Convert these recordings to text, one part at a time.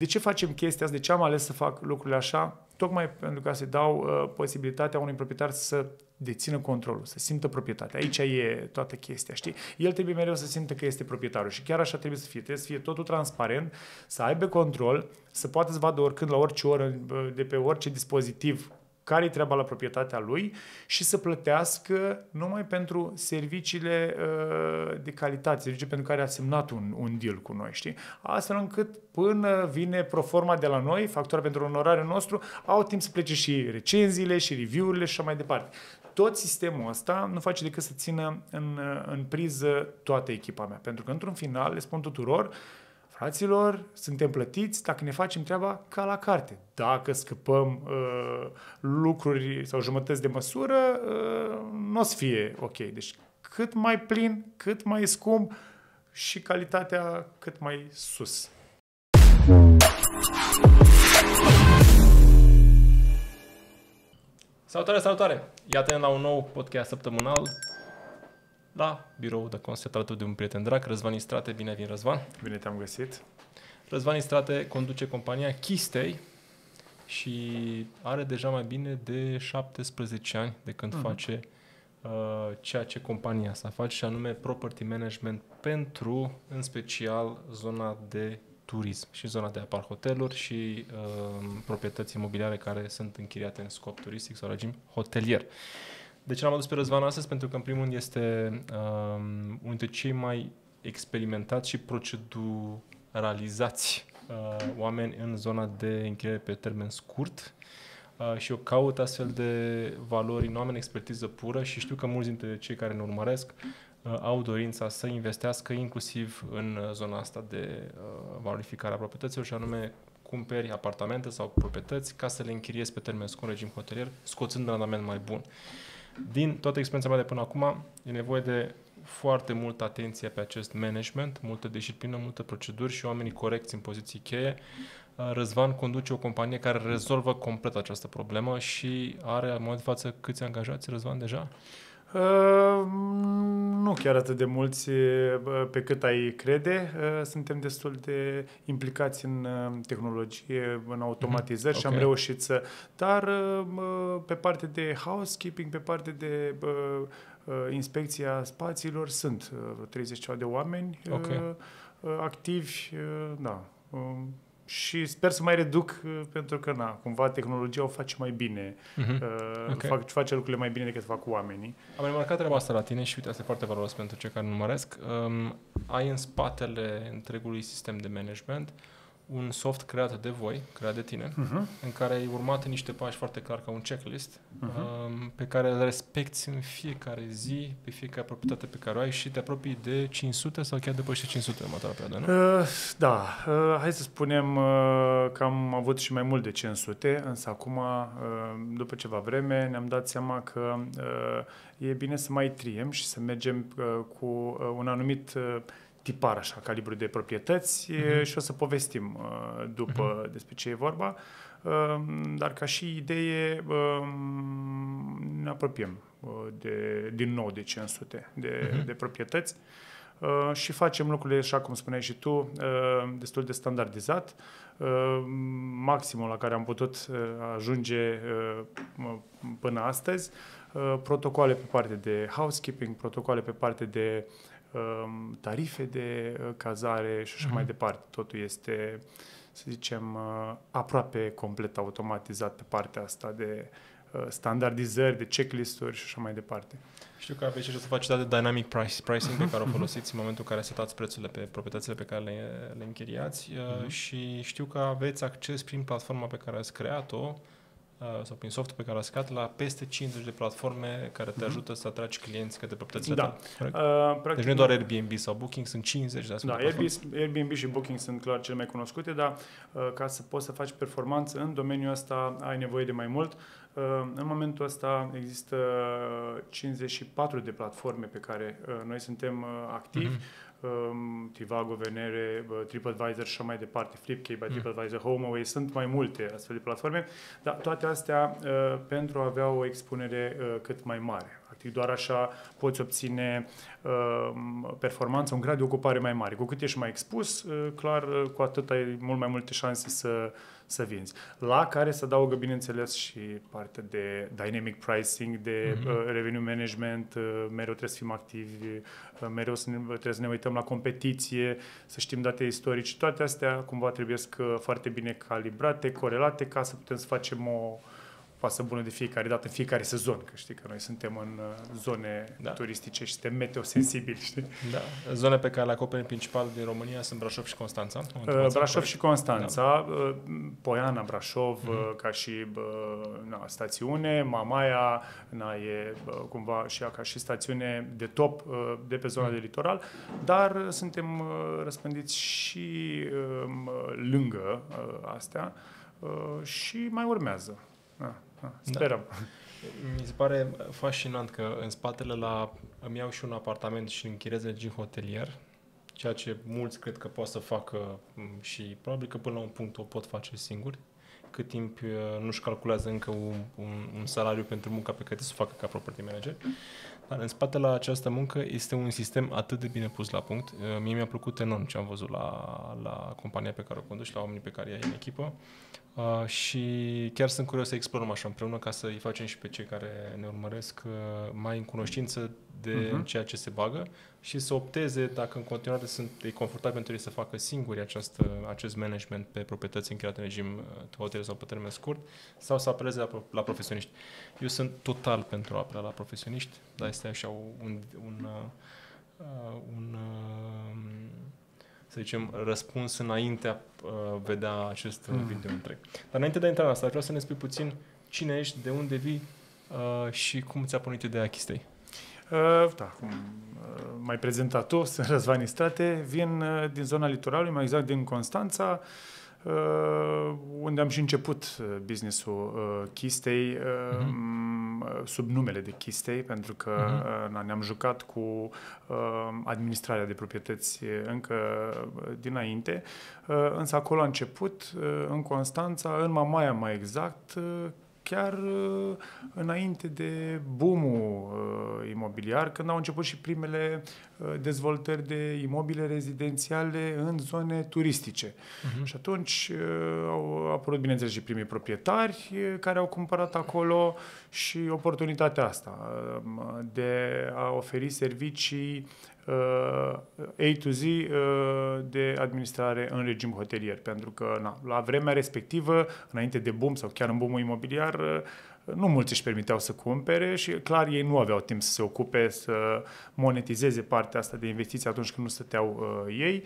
De ce facem chestia asta? De ce am ales să fac lucrurile așa? Tocmai pentru ca să dau posibilitatea unui proprietar să dețină controlul, să simtă proprietatea. Aici e toată chestia, știi? El trebuie mereu să simtă că este proprietarul și chiar așa trebuie să fie. Trebuie să fie totul transparent, să aibă control, să poată să vadă oricând, la orice oră, de pe orice dispozitiv, care-i treaba la proprietatea lui și să plătească numai pentru serviciile de calitate, serviciile pentru care a semnat un deal cu noi, știi? Astfel încât până vine proforma de la noi, factura pentru onorariul nostru, au timp să plece și recenziile, și review-urile și așa mai departe. Tot sistemul ăsta nu face decât să țină în priză toată echipa mea, pentru că într-un final, le spun tuturor, fraților, suntem plătiți dacă ne facem treaba ca la carte. Dacă scăpăm lucruri sau jumătăți de măsură, nu o să fie ok. Deci cât mai plin, cât mai scump și calitatea cât mai sus. Salutare, salutare! Iată-ne la un nou podcast săptămânal. La biroul The Concept alături de un prieten drag, Răzvan Istrate. Bine ai venit, Răzvan! Bine te-am găsit! Răzvan Istrate conduce compania KeyStay și are deja mai bine de 17 ani de când face ceea ce compania sa face, și anume property management pentru, în special, zona de turism și zona de apar hoteluri și proprietăți imobiliare care sunt închiriate în scop turistic sau regim hotelier. De ce l-am adus pe Răzvan astăzi? Pentru că, în primul rând, este unul dintre cei mai experimentați și proceduralizați oameni în zona de închiriere pe termen scurt și eu caut astfel de valori în oameni, expertiză pură, și știu că mulți dintre cei care ne urmăresc au dorința să investească inclusiv în zona asta de valorificare a proprietăților, și anume cumperi apartamente sau proprietăți ca să le închiriezi pe termen scurt, regim hotelier, scoțând un randament mai bun. Din toată experiența mea de până acum, e nevoie de foarte multă atenție pe acest management, multă disciplină, multe proceduri și oamenii corecți în poziții cheie. Răzvan conduce o companie care rezolvă complet această problemă și are, în momentul de față, câți angajați, Răzvan, deja? Nu chiar atât de mulți pe cât ai crede. Suntem destul de implicați în tehnologie, în automatizări și am reușit să... Dar pe parte de housekeeping, pe parte de inspecția spațiilor, sunt 30 de oameni activi. Da. Și sper să mai reduc, pentru că, cumva tehnologia o face mai bine. Face lucrurile mai bine decât fac oamenii. Am remarcat treaba asta la tine și, uite, asta e foarte valoros pentru cei care nu urmăresc. Ai în spatele întregului sistem de management un soft creat de voi, creat de tine, în care ai urmat niște pași foarte clar, ca un checklist, pe care îl respecti în fiecare zi, pe fiecare proprietate pe care o ai, și te apropii de 500 sau chiar depășești 500 în următoarea perioadă, nu? Hai să spunem că am avut și mai mult de 500, însă acum, după ceva vreme, ne-am dat seama că e bine să mai triem și să mergem cu un anumit... tipar, așa, calibru de proprietăți și o să povestim după despre ce e vorba. Dar ca și idee ne apropiem din nou de 500 de proprietăți și facem lucrurile, așa cum spuneai și tu, destul de standardizat. Maximul la care am putut ajunge până astăzi, protocoale pe parte de housekeeping, protocoale pe parte de tarife de cazare și așa mai departe. Totul este, să zicem, aproape complet automatizat pe partea asta de standardizări, de checklist-uri și așa mai departe. Știu că aveți și o capacitate de dynamic pricing pe care o folosiți în momentul în care setați prețurile pe proprietățile pe care le închiriați și știu că aveți acces prin platforma pe care ați creat-o sau prin softul pe care l-a scat, la peste 50 de platforme care te ajută să atragi clienți către proprietățile tale. Deci nu e doar Airbnb sau Booking, sunt 50 de astfel de platforme. Airbnb și Booking sunt clar cele mai cunoscute, dar ca să poți să faci performanță în domeniul ăsta ai nevoie de mai mult. În momentul ăsta există 54 de platforme pe care noi suntem activi. Trivago, Venere, TripAdvisor și așa mai departe, FlipKey by TripAdvisor, HomeAway, sunt mai multe astfel de platforme, dar toate astea pentru a avea o expunere cât mai mare. Practic doar așa poți obține performanță, un grad de ocupare mai mare. Cu cât ești mai expus, clar, cu atât ai mult mai multe șanse să vinzi. La care se adaugă, bineînțeles, și partea de dynamic pricing, de revenue management, mereu trebuie să fim activi, mereu trebuie să ne uităm la competiție, să știm date istorice. Toate astea cumva trebuie să foarte bine calibrate, corelate, ca să putem să facem o pasă bună de fiecare dată, în fiecare sezon, că știi că noi suntem în zone turistice și suntem meteosensibili, știi? Da, zone pe care le acoperim principal din România sunt Brașov și Constanța. Brașov și Constanța, Poiana, Brașov, ca și stațiune, Mamaia, e cumva și ea ca și stațiune de top de pe zona de litoral, dar suntem răspândiți și lângă astea și mai urmează. Sperăm. Da. Mi se pare fascinant că în spatele îmi iau și un apartament și închiriez regim hotelier, ceea ce mulți cred că poate să facă și probabil că până la un punct o pot face singuri, cât timp nu-și calculează încă un salariu pentru munca pe care trebuie să o facă ca property manager. Dar în spatele la această muncă este un sistem atât de bine pus la punct. Mie mi-a plăcut enorm ce am văzut la compania pe care o conduci, la oamenii pe care i-ai în echipă. Și chiar sunt curios să explorăm așa împreună ca să-i facem și pe cei care ne urmăresc mai în cunoștință de ceea ce se bagă și să opteze, dacă în continuare e confortabil pentru ei să facă singuri acest management pe proprietăți închiriate în regim hotel sau pe termen scurt, sau să apeleze la profesioniști. Eu sunt total pentru a apela la profesioniști, dar este așa să zicem, răspuns înainte a vedea acest video întreg. Dar înainte de a intra în asta, vreau să ne spui puțin cine ești, de unde vii și cum ți-a pornit ideea KeyStay. Cum m-ai prezentat tu, sunt Răzvan Istrate, vin din zona litoralului, mai exact din Constanța, unde am și început business-ul KeyStay, sub numele de KeyStay, pentru că ne-am jucat cu administrarea de proprietăți încă dinainte. Însă acolo a început, în Constanța, în Mamaia mai exact, chiar înainte de boom-ul imobiliar, când au început și primele dezvoltări de imobile rezidențiale în zone turistice. Și atunci au apărut, bineînțeles, și primii proprietari care au cumpărat acolo și oportunitatea asta de a oferi servicii A to Z de administrare în regim hotelier, pentru că la vremea respectivă, înainte de boom sau chiar în boom-ul imobiliar, nu mulți își permiteau să cumpere și clar ei nu aveau timp să se ocupe, să monetizeze partea asta de investiții atunci când nu stăteau ei.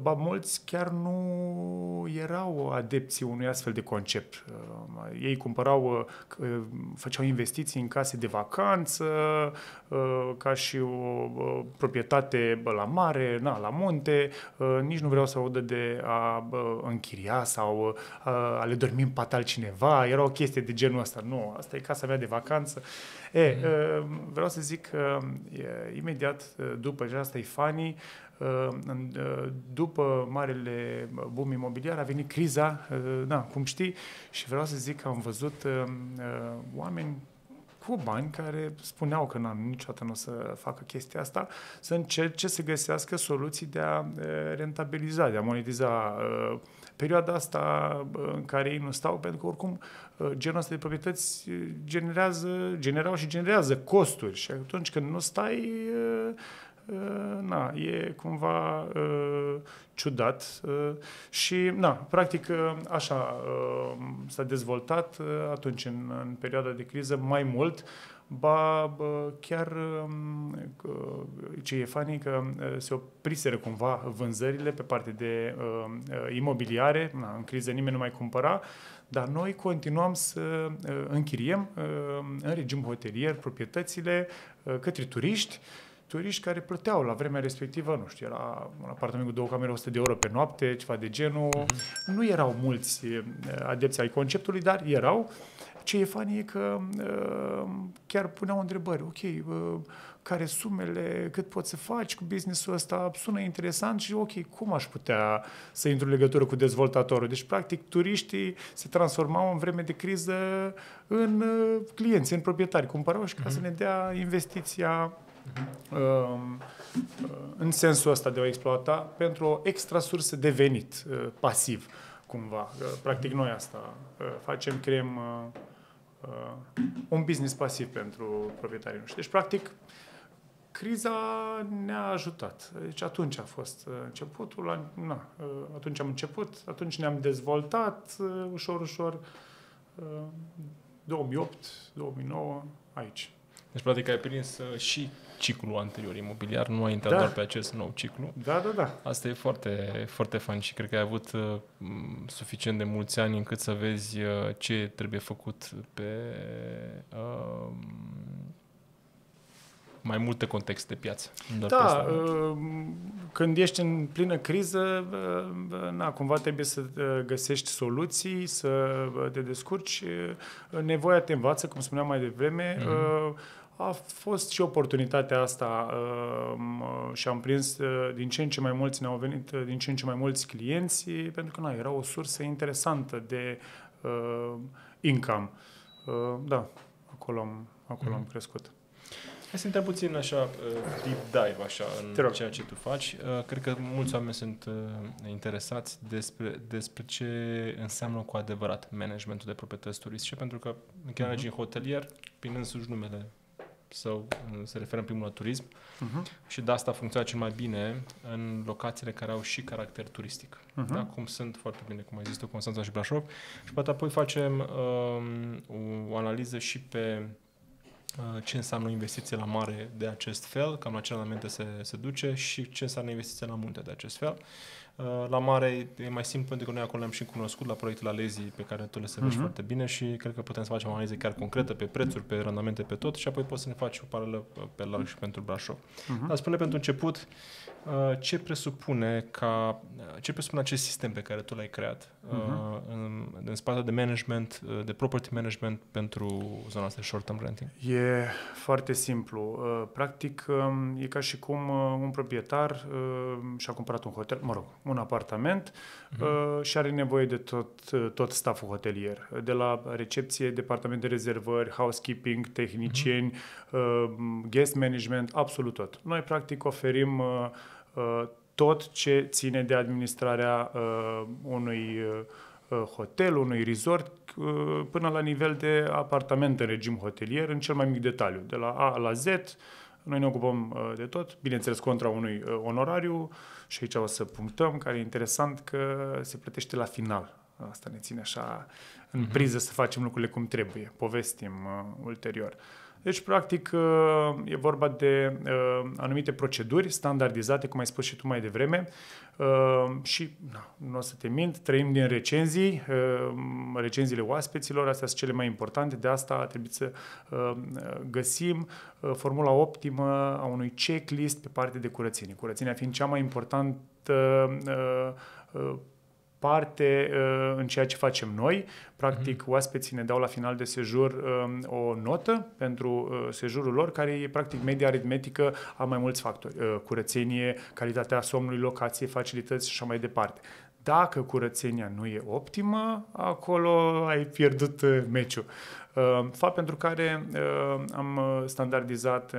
Ba, mulți chiar nu erau adepții unui astfel de concept. Ei cumpărau, făceau investiții în case de vacanță, ca și o proprietate la mare, la munte, nici nu vreau să audă de a închiria sau a le dormi în patal cineva, era o chestie de genul ăsta. Nu, asta e casa mea de vacanță. Vreau să zic că imediat după, și asta e funny, după marele boom imobiliar a venit criza, cum știi, și vreau să zic că am văzut oameni cu bani care spuneau că niciodată nu o să facă chestia asta, să încerce să găsească soluții de a rentabiliza, de a monetiza perioada asta în care ei nu stau, pentru că oricum genul ăsta de proprietăți generau și generează costuri și atunci când nu stai, e cumva ciudat și, practic, așa s-a dezvoltat atunci, în perioada de criză, mai mult. Chiar ce e funny, că se opriseră cumva vânzările pe parte de imobiliare, în criză nimeni nu mai cumpăra, dar noi continuam să închiriem în regim hotelier proprietățile către turiști care plăteau la vremea respectivă, nu știu, era un apartament cu 2 camere, 100 de euro pe noapte, ceva de genul. Nu erau mulți adepți ai conceptului, dar erau. Ce e funny e că chiar puneau întrebări. Ok, care sumele, cât poți să faci cu business-ul ăsta, sună interesant și ok, cum aș putea să intru în legătură cu dezvoltatorul? Deci, practic, turiștii se transformau în vreme de criză în clienți, în proprietari. Cumpărau și ca să ne dea investiția în sensul ăsta de a exploata pentru o extra sursă de venit pasiv, cumva. Practic, noi asta facem, creăm un business pasiv pentru proprietarii noștri. Deci, practic, criza ne-a ajutat. Deci atunci a fost începutul, atunci am început, atunci ne-am dezvoltat ușor, ușor, 2008, 2009, aici. Deci, practic, ai prins și ciclul anterior imobiliar, nu ai intrat doar pe acest nou ciclu. Da. Asta e foarte, foarte fain și cred că ai avut suficient de mulți ani încât să vezi ce trebuie făcut pe mai multe contexte de piață. Da, când ești în plină criză, cumva trebuie să găsești soluții, să te descurci. Nevoia te învață, cum spuneam mai devreme. A fost și oportunitatea asta și am prins din ce în ce mai mulți, ne-au venit din ce în ce mai mulți clienți, pentru că era o sursă interesantă de income. Da, acolo am crescut. Hai să intrăm puțin așa, deep dive așa, în ceea ce tu faci. Cred că mulți oameni sunt interesați despre ce înseamnă cu adevărat managementul de proprietăți turistice, pentru că chiar aici în hotelier, prin însuși numele său, se referă în primul la turism și de asta funcționează cel mai bine în locațiile care au și caracter turistic. Da? Cum sunt foarte bine, cum există Constanța și Brașov. Și poate apoi facem o analiză și pe ce înseamnă investiție la mare de acest fel, cam la ce elemente se duce, și ce înseamnă investiție la munte de acest fel. La mare e mai simplu pentru că noi acolo le-am și cunoscut la proiectul Alezii, pe care tu le servești foarte bine, și cred că putem să facem o analiză chiar concretă pe prețuri, pe randamente, pe tot, și apoi poți să ne faci o paralelă pe larg și pentru Brașov. Dar spune pentru început ce presupune acest sistem pe care tu l-ai creat în spațiul de management, de property management pentru zona asta de short-term renting. E foarte simplu. Practic e ca și cum un proprietar și-a cumpărat un hotel, un apartament și are nevoie de tot stafful hotelier. De la recepție, departament de rezervări, housekeeping, tehnicieni, guest management, absolut tot. Noi, practic, oferim tot ce ține de administrarea unui hotel, unui resort, până la nivel de apartament în regim hotelier, în cel mai mic detaliu. De la A la Z, noi ne ocupăm de tot, bineînțeles contra unui onorariu, și aici o să punctăm, care e interesant că se plătește la final. Asta ne ține așa în priză să facem lucrurile cum trebuie. Povestim ulterior. Deci, practic, e vorba de anumite proceduri standardizate, cum ai spus și tu mai devreme, și, nu o să te mint, trăim din recenzii, recenziile oaspeților, astea sunt cele mai importante, de asta trebuie să găsim formula optimă a unui checklist pe partea de curățenie. Curățenia fiind cea mai importantă parte în ceea ce facem noi. Practic, oaspeții ne dau la final de sejur o notă pentru sejurul lor, care e practic media aritmetică a mai mulți factori. Curățenie, calitatea somnului, locație, facilități și așa mai departe. Dacă curățenia nu e optimă, acolo ai pierdut meciul. Fapt pentru care am standardizat,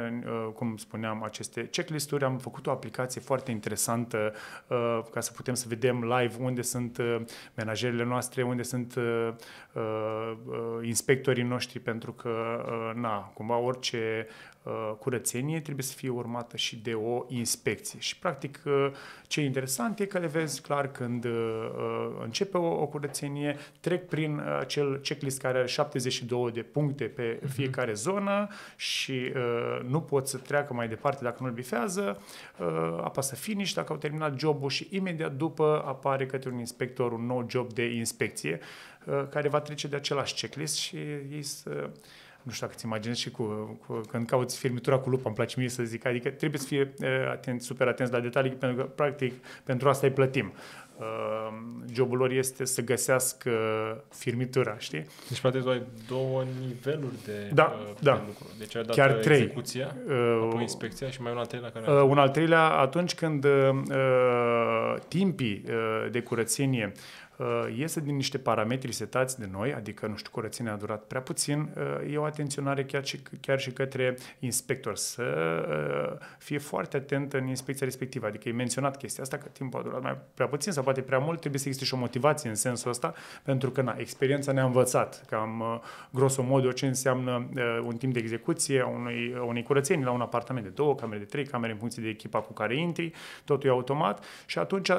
cum spuneam, aceste checklist-uri. Am făcut o aplicație foarte interesantă ca să putem să vedem live unde sunt menajerele noastre, unde sunt inspectorii noștri, pentru că, cumva orice curățenie trebuie să fie urmată și de o inspecție. Și, practic, ce e interesant e că le vezi clar când începe o curățenie, trec prin acel checklist care are 72 de puncte pe fiecare zonă și nu pot să treacă mai departe dacă nu-l bifează, apasă finish dacă au terminat jobul și imediat după apare către un inspector un nou job de inspecție care va trece de același checklist și ei să... Nu știu dacă îți imaginezi și când cauți firmitura cu lupă, îmi place mie să zic, adică trebuie să fie super atenți la detalii, pentru că, practic, pentru asta îi plătim. jobul lor este să găsească firmitura, știi? Deci, practic, tu ai două niveluri de, de lucru. Deci, ai dat chiar trei. Execuția, apoi inspecția și mai un al treilea. Care un al treilea, atunci când timpii de curățenie iese din niște parametri setați de noi, adică, nu știu, curățenia a durat prea puțin, e o atenționare chiar și către inspector să fie foarte atent în inspecția respectivă. Adică e menționat chestia asta, că timpul a durat prea puțin sau poate prea mult, trebuie să existe și o motivație în sensul ăsta, pentru că, experiența ne-a învățat cam grosomodo ce înseamnă un timp de execuție a unei curățenii la un apartament de 2 camere, de 3 camere, în funcție de echipa cu care intri, totul e automat și atunci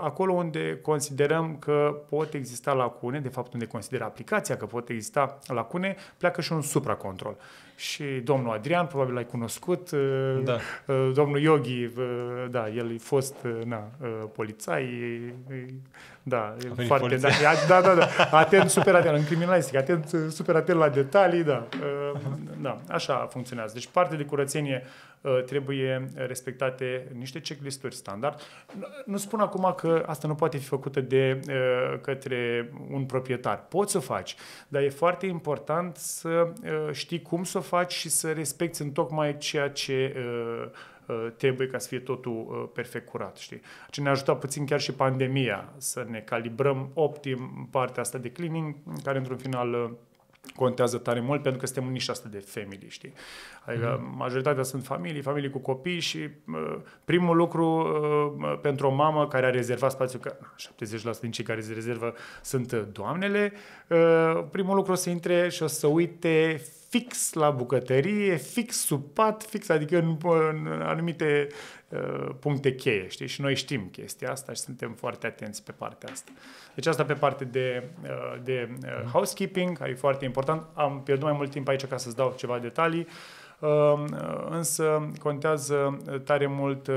acolo unde considerăm că pot exista lacune, de fapt unde consideră aplicația că pot exista lacune, pleacă și un supracontrol. Și domnul Adrian, probabil l-ai cunoscut, da. Domnul Yogi, da, el e fost polițai, da, foarte, da, atent, super atent, în criminalistic, atent, super atent la detalii, da, da, așa funcționează. Deci partea de curățenie trebuie respectate niște checklist-uri standard. Nu spun acum că asta nu poate fi făcută de către un proprietar. Poți să o faci, dar e foarte important să știi cum să o faci și să respecti întocmai ceea ce trebuie ca să fie totul perfect curat, știi? Ce ne-a ajutat puțin chiar și pandemia să ne calibrăm optim partea asta de cleaning, care într-un final contează tare mult, pentru că suntem în nișa asta de family, știi? Adică majoritatea sunt familii cu copii și primul lucru pentru o mamă care a rezervat spațiul, că 70% din cei care se rezervă sunt doamnele, primul lucru o să intre și o să uite fix la bucătărie, fix sub pat, fix, adică în anumite puncte cheie, știi? Și noi știm chestia asta și suntem foarte atenți pe partea asta. Deci asta pe parte de housekeeping, care e foarte important. Am pierdut mai mult timp aici ca să-ți dau ceva detalii, însă contează tare mult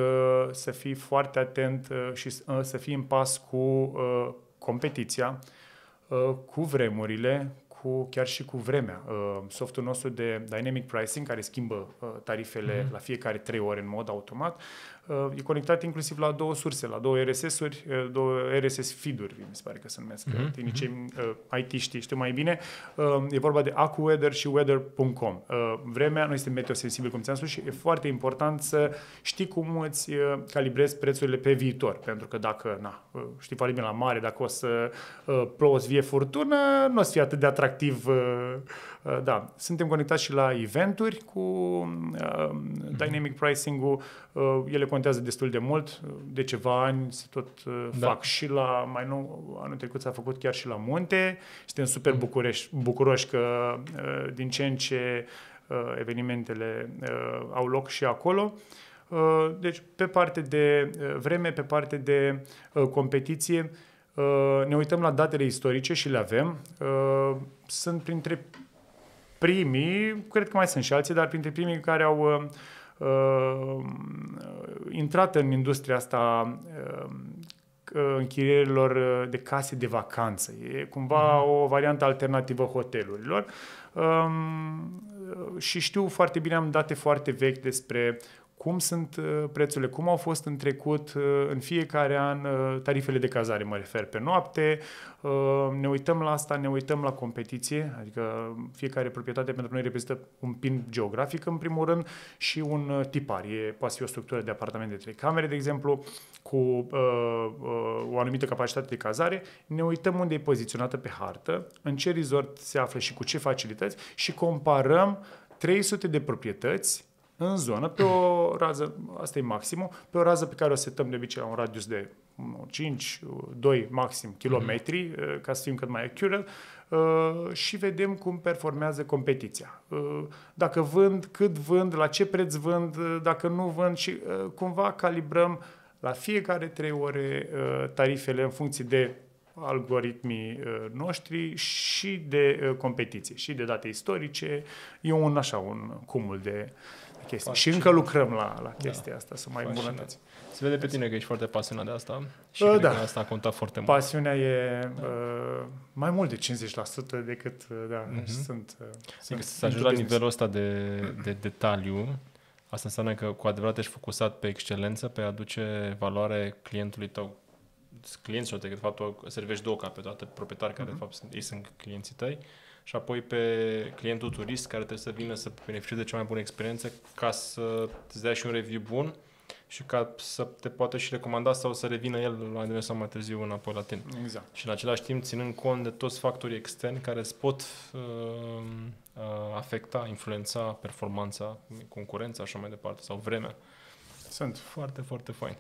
să fii foarte atent și să fii în pas cu competiția, cu vremurile, chiar și cu vremea. Softul nostru de dynamic pricing, care schimbă tarifele la fiecare 3 ore în mod automat, e conectat inclusiv la 2 surse, la 2 RSS-uri, 2 RSS feed-uri, mi se pare că se numesc. IT-știi știu mai bine. E vorba de AccuWeather și Weather.com. Vremea, noi suntem meteosensibili, cum ți-am spus, și e foarte important să știi cum îți calibrezi prețurile pe viitor, pentru că dacă, știi foarte bine la mare, dacă o să plouă, o să fie furtună, nu o să fie atât de atractiv. Da, suntem conectați și la eventuri cu dynamic pricing-ul. Ele contează destul de mult. De ceva ani se tot fac și la, mai nou, anul trecut s-a făcut chiar și la munte. Suntem super bucuroși că din ce în ce evenimentele au loc și acolo. Deci pe parte de vreme, pe parte de competiție, ne uităm la datele istorice și le avem. Sunt printre primii, cred că mai sunt și alții, dar printre primii care au intrat în industria asta închirierilor de case de vacanță. E cumva o variantă alternativă hotelurilor. Și știu foarte bine, am date foarte vechi despre cum sunt prețurile, cum au fost în trecut, în fiecare an, tarifele de cazare, mă refer, pe noapte. Ne uităm la asta, ne uităm la competiție, adică fiecare proprietate pentru noi reprezintă un pin geografic, în primul rând, și un tipar. Poate fi o structură de apartament de 3 camere, de exemplu, cu o anumită capacitate de cazare. Ne uităm unde e poziționată pe hartă, în ce resort se află și cu ce facilități și comparăm 300 de proprietăți în zonă, pe o rază, asta e maximul, pe o rază pe care o setăm de obicei la un radius de 5-2 maxim kilometri, ca să fim cât mai accurate, și vedem cum performează competiția. Dacă vând, cât vând, la ce preț vând, dacă nu vând, și cumva calibrăm la fiecare 3 ore tarifele în funcție de algoritmii noștri și de competiție, și de date istorice. E un cumul de chestii. Și încă lucrăm la chestia asta, să mai îmbunătăți. Se vede pe tine că ești foarte pasionat de asta și cred că asta a contat foarte mult. Pasiunea e mai mult de 50% decât sunt. Adică să ajungi la nivelul ăsta de detaliu, asta înseamnă că cu adevărat ești focusat pe excelență, pe a aduce valoare clientului tău. clienților, decât faptul că servești două capete, toate proprietari care, de fapt, ei sunt clienții tăi, și apoi pe clientul turist care trebuie să vină să beneficieze de cea mai bună experiență ca să îți dea și un review bun și ca să te poată și recomanda sau să revină el la devreme sau mai târziu înapoi la tine. Exact. Și în același timp ținând cont de toți factorii externi care îți pot afecta, influența performanța, concurența, așa mai departe, sau vremea. Sunt foarte, foarte fain.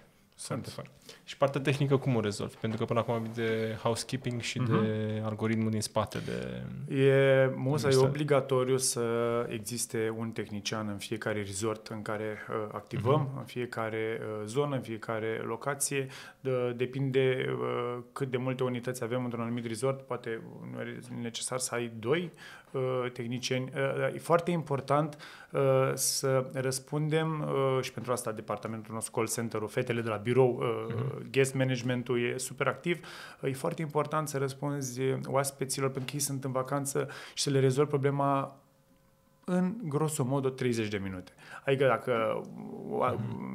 Și partea tehnică cum o rezolvi? Pentru că până acum am vorbit de housekeeping și de algoritmul din spate. E obligatoriu să existe un tehnician în fiecare resort în care activăm, în fiecare zonă, în fiecare locație. Depinde cât de multe unități avem într-un anumit resort. Poate e necesar să ai doi tehnicieni. E foarte important să răspundem și pentru asta departamentul nostru, call center-ul, fetele de la birou, guest management-ul e super activ. E foarte important să răspunzi oaspeților pentru că ei sunt în vacanță și să le rezolvi problema în grosomodo 30 de minute. Adică dacă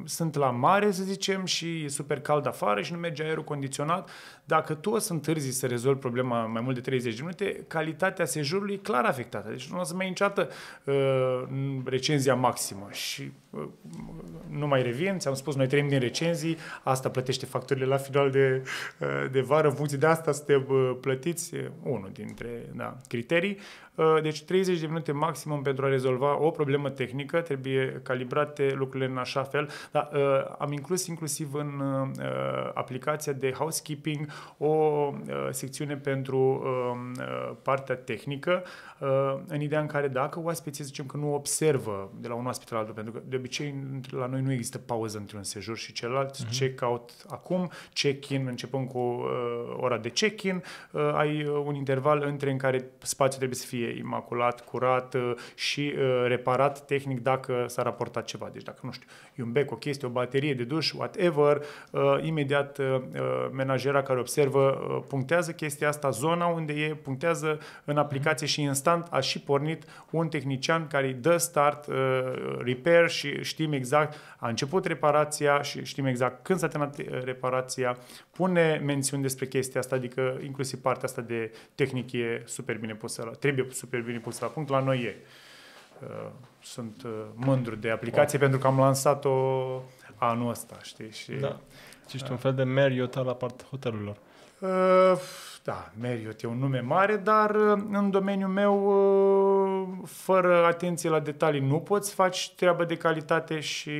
sunt la mare, să zicem, și e super cald afară și nu merge aerul condiționat, dacă tu o să întârzi să rezolvi problema mai mult de 30 de minute, calitatea sejurului e clar afectată. Deci nu o să mai niciodată recenzia maximă. Și nu mai revin, ți-am spus, noi trăim din recenzii, asta plătește facturile la final de vară, în funcție de asta suntem plătiți, unul dintre criterii. Deci 30 de minute maximum pentru a rezolva o problemă tehnică, trebuie calibrate lucrurile în așa fel. Dar am inclus inclusiv în aplicația de housekeeping o secțiune pentru partea tehnică, în ideea în care dacă oaspeții, zicem, că nu observă de la un oaspete la altul, pentru că de obicei la noi nu există pauză între un sejur și celălalt, check-out acum, check-in, începând cu ora de check-in, ai un interval între în care spațiul trebuie să fie imaculat, curat și reparat tehnic dacă s-a raportat ceva. Deci dacă, nu știu, e un bec, o chestie, o baterie de duș, whatever, imediat menajera care observă punctează chestia asta, zona unde e, punctează în aplicație și instant a și pornit un tehnician care îi dă start, repair, și știm exact, a început reparația și știm exact când s-a terminat reparația, pune mențiuni despre chestia asta, adică inclusiv partea asta de tehnic e super bine pusă la, trebuie super bine pusă la punct, la noi e. Sunt mândru de aplicație pentru că am lansat-o anul ăsta, știi? Și ești un fel de Marriott la partea hotelurilor. Da, Marriott e un nume mare, dar în domeniul meu, fără atenție la detalii, nu poți faci treabă de calitate și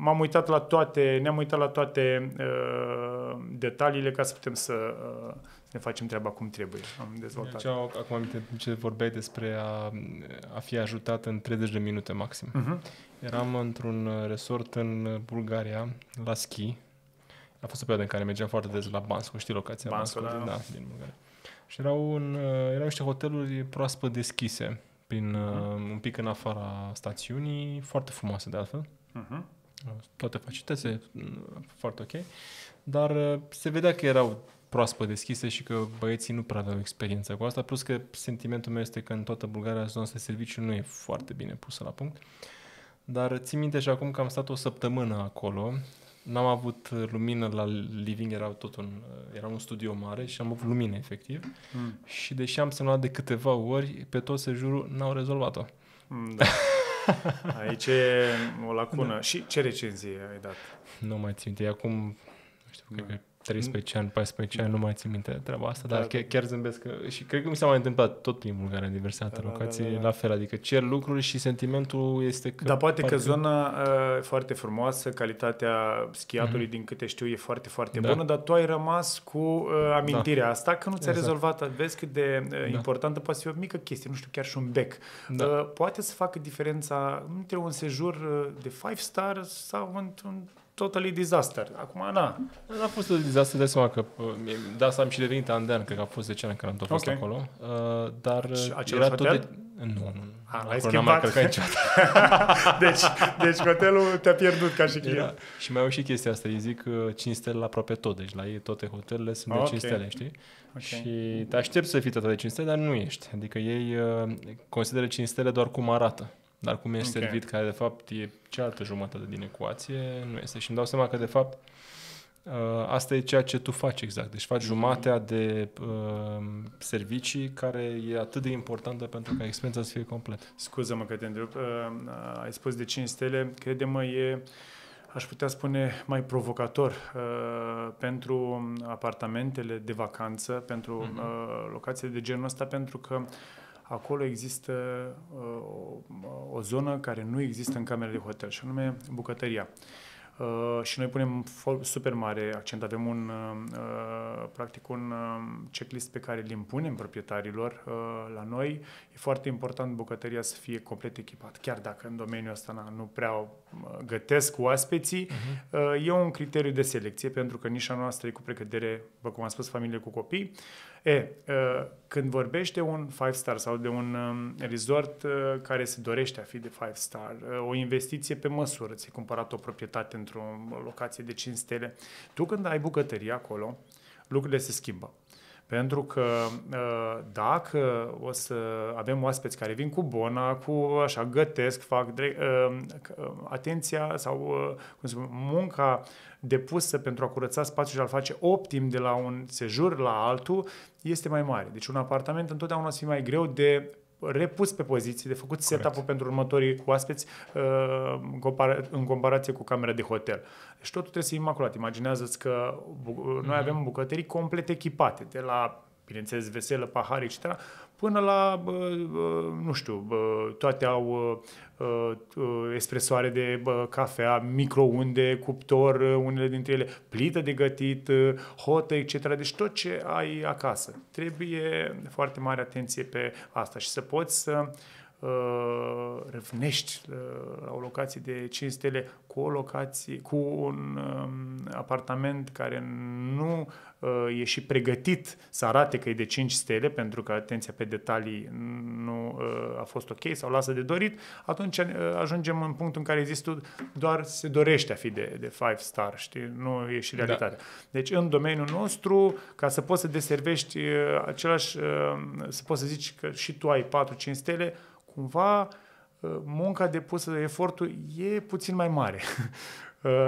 m-am uitat la toate, ne-am uitat la toate detaliile ca să putem să ne facem treaba cum trebuie. Am dezvoltat. Acum aminte ce vorbeai despre a fi ajutat în 30 de minute maxim. Eram într-un resort în Bulgaria, la schi. A fost o perioadă în care mergeam foarte des la Bansko, știi locația Bansko? Da, din Bulgaria. Și erau niște hoteluri proaspăt deschise, un pic în afara stațiunii, foarte frumoase de altfel. Toate facilitățile, foarte ok. Dar se vedea că erau proaspăt deschise și că băieții nu prea aveau experiență cu asta, plus că sentimentul meu este că în toată Bulgaria zona de serviciu nu e foarte bine pusă la punct. Dar țin minte și acum că am stat o săptămână acolo, n-am avut lumină la living, era un studio mare și am avut lumină efectiv. Și deși am semnat de câteva ori, pe tot sejurul n-au rezolvat-o. Da. Aici e o lacună. Da. Și ce recenzie ai dat? Nu mai țin minte. Acum, nu știu, cred că 13 ani, 14 ani, nu mai țin minte treaba asta, dar chiar zâmbesc. Și cred că mi s-a mai întâmplat tot prin Bulgaria, în diverse alte locații, la fel. Adică cer lucruri și sentimentul este că... Dar poate că zona e foarte frumoasă, calitatea schiatului, din câte știu, e foarte, foarte bună, dar tu ai rămas cu amintirea asta că nu ți-a rezolvat. Vezi cât de importantă poate fi o mică chestie, nu știu, chiar și un bec. Poate să facă diferența între un sejur de 5-star sau într-un totally disaster. Acum, n-a fost un disaster, de seama că să am și devenit andean, cred că a fost 10 ani când am tot fost acolo. Dar era tot de... Nu, n-am mai călcat niciodată. deci hotelul te-a pierdut ca și client. Și mai au și chestia asta, îi zic 5 stele aproape tot, deci la ei toate hotelele sunt de 5 stele, știi? Și te aștepți să fii tot de 5 stele, dar nu ești. Adică ei consideră 5 stele doar cum arată. Dar cum ești servit, care de fapt e cealaltă jumătate din ecuație, nu este. Și îmi dau seama că de fapt asta e ceea ce tu faci exact. Deci faci jumatea de servicii care e atât de importantă pentru ca experiența să fie completă. Scuză-mă că te întrerup. Ai spus de 5 stele. Crede-mă, e, aș putea spune, mai provocator pentru apartamentele de vacanță, pentru locațiile de genul ăsta, pentru că acolo există o zonă care nu există în camerele de hotel, și anume bucătăria. Și noi punem super mare accent, avem un, practic un checklist pe care îl impunem proprietarilor la noi. E foarte important bucătăria să fie complet echipată, chiar dacă în domeniul ăsta nu prea gătesc oaspeții. E un criteriu de selecție, pentru că nișa noastră e cu precădere, vă cum am spus, familie cu copii. Când vorbești de un 5-star sau de un resort care se dorește a fi de 5-star, o investiție pe măsură, ți-ai cumpărat o proprietate într-o locație de 5 stele, tu când ai bucătărie acolo, lucrurile se schimbă. Pentru că dacă o să avem oaspeți care vin cu bona, cu așa, gătesc, fac atenția sau cum spun, munca depusă pentru a curăța spațiul și a-l face optim de la un sejur la altul, este mai mare. Deci un apartament întotdeauna o să fie mai greu de repus pe poziții, de făcut setup-ul pentru următorii oaspeți în comparație cu camera de hotel. Deci totul trebuie să fie imaculat. Imaginează-ți că noi avem bucătării complet echipate, de la, bineînțeles, veselă, pahare, etc., până la, nu știu, toate au espresoare de cafea, microunde, cuptor, unele dintre ele, plită de gătit, hotă, etc. Deci tot ce ai acasă. Trebuie foarte mare atenție pe asta și să poți să răvnești la o locație de 5 stele cu o locație, cu un apartament care nu e și pregătit să arate că e de 5 stele, pentru că atenția pe detalii nu a fost ok sau lasă de dorit, atunci ajungem în punctul în care există doar se dorește a fi de 5-star, știi? Nu e și realitatea. Da. Deci în domeniul nostru, ca să poți să deservești același, să poți să zici că și tu ai 4-5 stele, cumva munca depusă, efortul e puțin mai mare.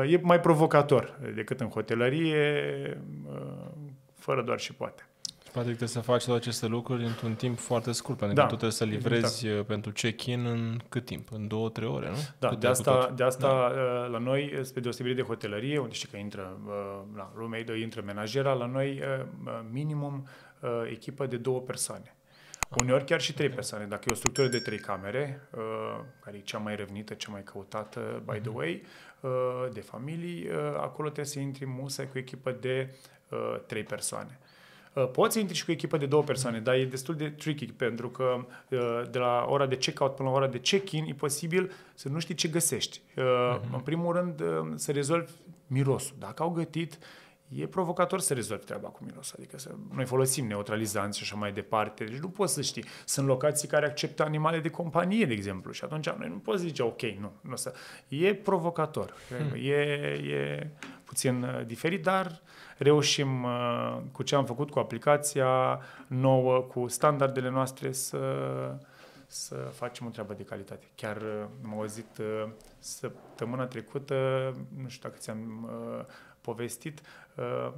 E mai provocator decât în hotelărie, fără doar și poate. Și poate trebuie să faci toate aceste lucruri într-un timp foarte scurt, pentru că tu trebuie să livrezi pentru check-in în cât timp? În 2-3 ore, nu? Da, de asta la noi, spre deosebire de hotelărie, unde știi că intră la roommate, intră menajera, la noi minimum echipă de 2 persoane. Uneori chiar și 3 persoane. Dacă e o structură de 3 camere, care e cea mai revnită, cea mai căutată, by the way, de familii, acolo trebuie să intri musai cu echipă de 3 persoane. Poți să intri și cu echipă de 2 persoane, dar e destul de tricky, pentru că de la ora de check-out până la ora de check-in e posibil să nu știi ce găsești. În primul rând, să rezolvi mirosul. Dacă au gătit, e provocator să rezolvi treaba cu miros. Adică noi folosim neutralizanți și așa mai departe. Deci nu poți să știi. Sunt locații care acceptă animale de companie, de exemplu. Și atunci noi nu poți zice, ok, nu o să... E provocator. E puțin diferit, dar reușim cu ce am făcut, cu aplicația nouă, cu standardele noastre, să facem o treabă de calitate. Chiar m-au auzit săptămâna trecută, nu știu dacă ți-am povestit,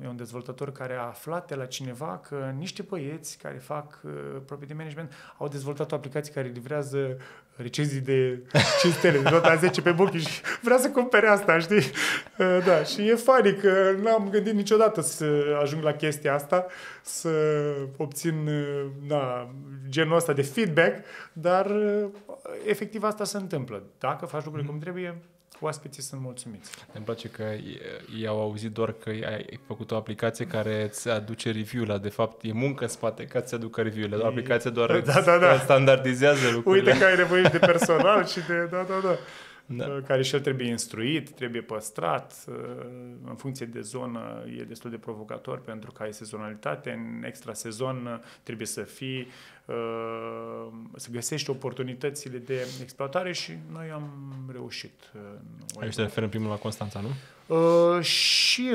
e un dezvoltator care a aflat de la cineva că niște băieți care fac property management au dezvoltat o aplicație care livrează recenzii de 5 stele, de nota 10 pe Booking, și vrea să cumpere asta, știi? Da, și e funny că n-am gândit niciodată să ajung la chestia asta, să obțin genul ăsta de feedback, dar efectiv asta se întâmplă. Dacă faci lucrurile cum trebuie, oaspeții sunt mulțumiți. Îmi place că i-au auzit doar că ai făcut o aplicație care îți aduce review-ul. De fapt, e muncă în spate ca să aducă review-urile. O aplicație doar standardizează lucrurile. Uite că ai nevoie de personal și de... Care și el trebuie instruit, trebuie păstrat. În funcție de zonă e destul de provocator, pentru că ai sezonalitate. În extra sezon trebuie să găsești oportunitățile de exploatare și noi am reușit. Aici te referi în primul la Constanța, nu? Și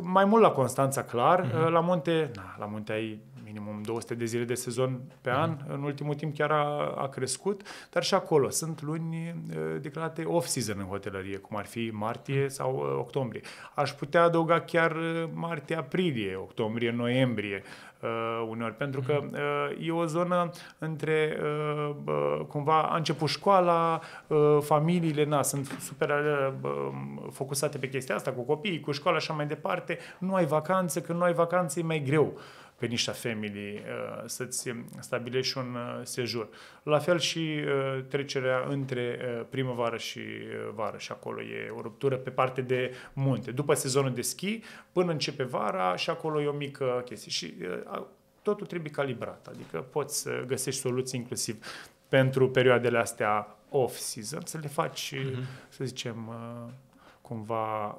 mai mult la Constanța, clar. La munte ai minimum 200 de zile de sezon pe an. În ultimul timp chiar a crescut, dar și acolo sunt luni declarate off-season în hotelărie, cum ar fi martie sau octombrie. Aș putea adăuga chiar martie, aprilie, octombrie, noiembrie, uneori, pentru că e o zonă între, cumva, a început școala, familiile, sunt super focusate pe chestia asta, cu copiii, cu școala, așa mai departe, nu ai vacanțe, când nu ai vacanțe e mai greu pe niște familii să-ți stabilești un sejur. La fel și trecerea între primăvară și vară, și acolo e o ruptură pe parte de munte. După sezonul de schi, până începe vara, și acolo e o mică chestie. Și totul trebuie calibrat, adică poți să găsești soluții inclusiv pentru perioadele astea off-season, să le faci, să zicem, cumva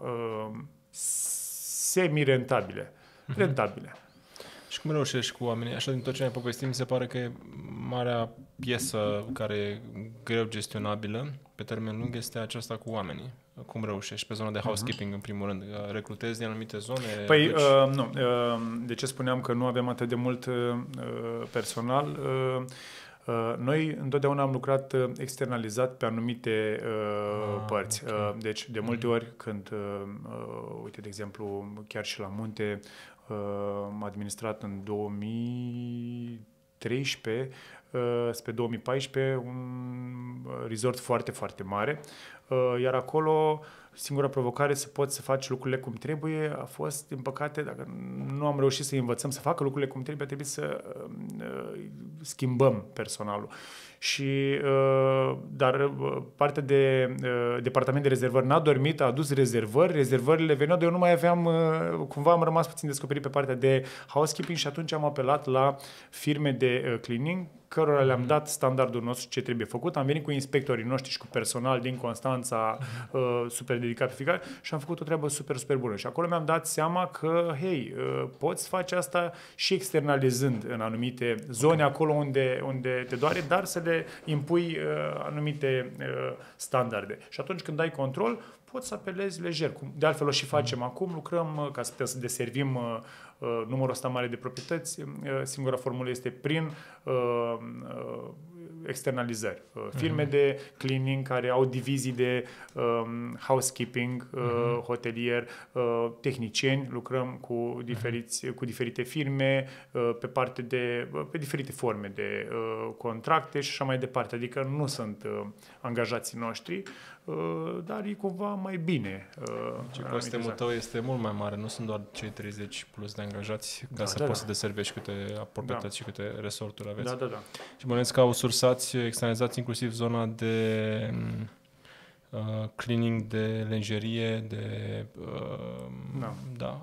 semi-rentabile. Rentabile. Și cum reușești cu oamenii? Așa, din tot ce ne povestim, mi se pare că e marea piesă care e greu gestionabilă pe termen lung este aceasta cu oamenii. Cum reușești? Pe zona de housekeeping, în primul rând. Recrutezi din anumite zone? Păi, duci... nu. De ce spuneam că nu avem atât de mult personal? Noi întotdeauna am lucrat externalizat pe anumite părți. Okay. Deci, de multe ori, când, uite, de exemplu, chiar și la munte, am administrat în 2013 spre 2014 un resort foarte, foarte mare, iar acolo singura provocare să poți să faci lucrurile cum trebuie a fost, din păcate, dacă nu am reușit să învățăm să facă lucrurile cum trebuie, a trebuit să schimbăm personalul. Și, dar partea de departament de rezervări n-a dormit, a adus rezervări, rezervările veneau, dar eu nu mai aveam, cumva am rămas puțin descoperit pe partea de housekeeping și atunci am apelat la firme de cleaning, cărora le-am dat standardul nostru ce trebuie făcut. Am venit cu inspectorii noștri și cu personal din Constanța, super dedicat pe fiecare, și am făcut o treabă super, super bună. Și acolo mi-am dat seama că, hei, poți face asta și externalizând în anumite zone, acolo unde te doare, dar să le impui anumite standarde. Și atunci când ai control, poți să apelezi lejer. De altfel o și facem acum, lucrăm ca să putem să deservim numărul ăsta mare de proprietăți. Singura formulă este prin externalizări. Firme de cleaning care au divizii de housekeeping, hotelier, tehnicieni, lucrăm cu diferite firme pe diferite forme de contracte și așa mai departe. Adică nu sunt angajații noștri, dar e cumva mai bine. Și costumul tău este mult mai mare, nu sunt doar cei 30 plus de angajați, ca să poți să deservești câte proprietăți și câte resorturi aveți. Și bănuiesc că au sursați, externalizați inclusiv zona de cleaning, de lenjerie, de...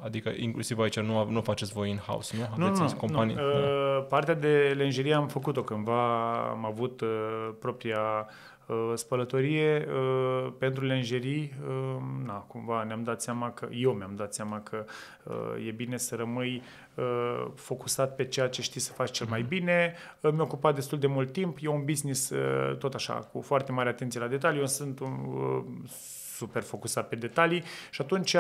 Adică inclusiv aici nu faceți voi in-house, nu? Aveți companii. Partea de lenjerie am făcut-o cândva, am avut propria spălătorie pentru lenjerii, cumva ne-am dat seama că, eu mi-am dat seama că e bine să rămâi focusat pe ceea ce știi să faci cel mai bine. Mi-a ocupat destul de mult timp, e un business tot așa, cu foarte mare atenție la detalii, eu sunt super focusat pe detalii și atunci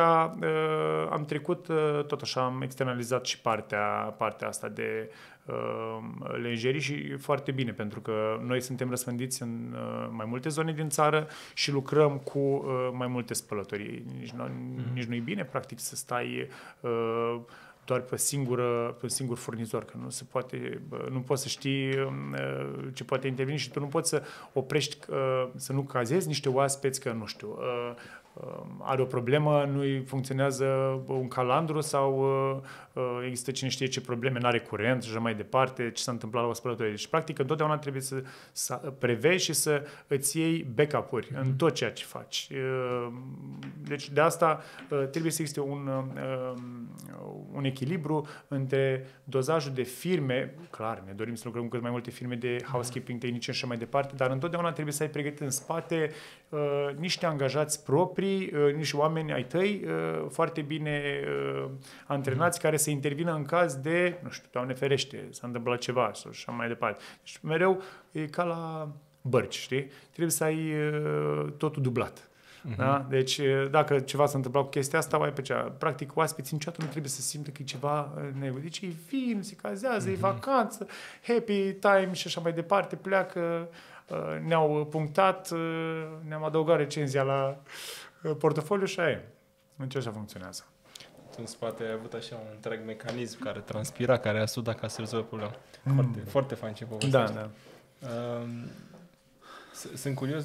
am trecut, tot așa, am externalizat și partea asta de lenjerii și foarte bine, pentru că noi suntem răspândiți în mai multe zone din țară și lucrăm cu mai multe spălătorii. Nici nu-i bine, practic, să stai doar pe un singur furnizor, că nu se poate, nu poți să știi ce poate interveni și tu nu poți să oprești, să nu cazezi niște oaspeți că, nu știu, are o problemă, nu-i funcționează un calandru sau există cine știe ce probleme, n-are curent și mai departe, ce s-a întâmplat la o spălătorie. Deci, practic, întotdeauna trebuie să prevezi și să îți iei backup-uri în tot ceea ce faci. Deci, de asta trebuie să existe un echilibru între dozajul de firme, clar, ne dorim să lucrăm cu cât mai multe firme de housekeeping, tehnice și mai departe, dar întotdeauna trebuie să ai pregătit în spate niște angajați proprii, niște oameni ai tăi foarte bine antrenați care să intervină în caz de, nu știu, Doamne ferește, s-a întâmplat ceva sau așa mai departe. Deci mereu e ca la bărci, știi? Trebuie să ai totul dublat. Da? Deci dacă ceva s-a întâmplat cu chestia asta, mai pe cea. Practic, oaspeții niciodată nu trebuie să simtă că e ceva negru. Deci ei vin, se cazează, e vacanță, happy time și așa mai departe, pleacă, ne-au punctat, ne-am adăugat recenzia la portofoliu și aia e. Deci așa funcționează. În spate ai avut așa un întreg mecanism care transpira, care a sudat ca să rezolvă problema. Foarte, foarte fain ce povestești. Da, da. Sunt curios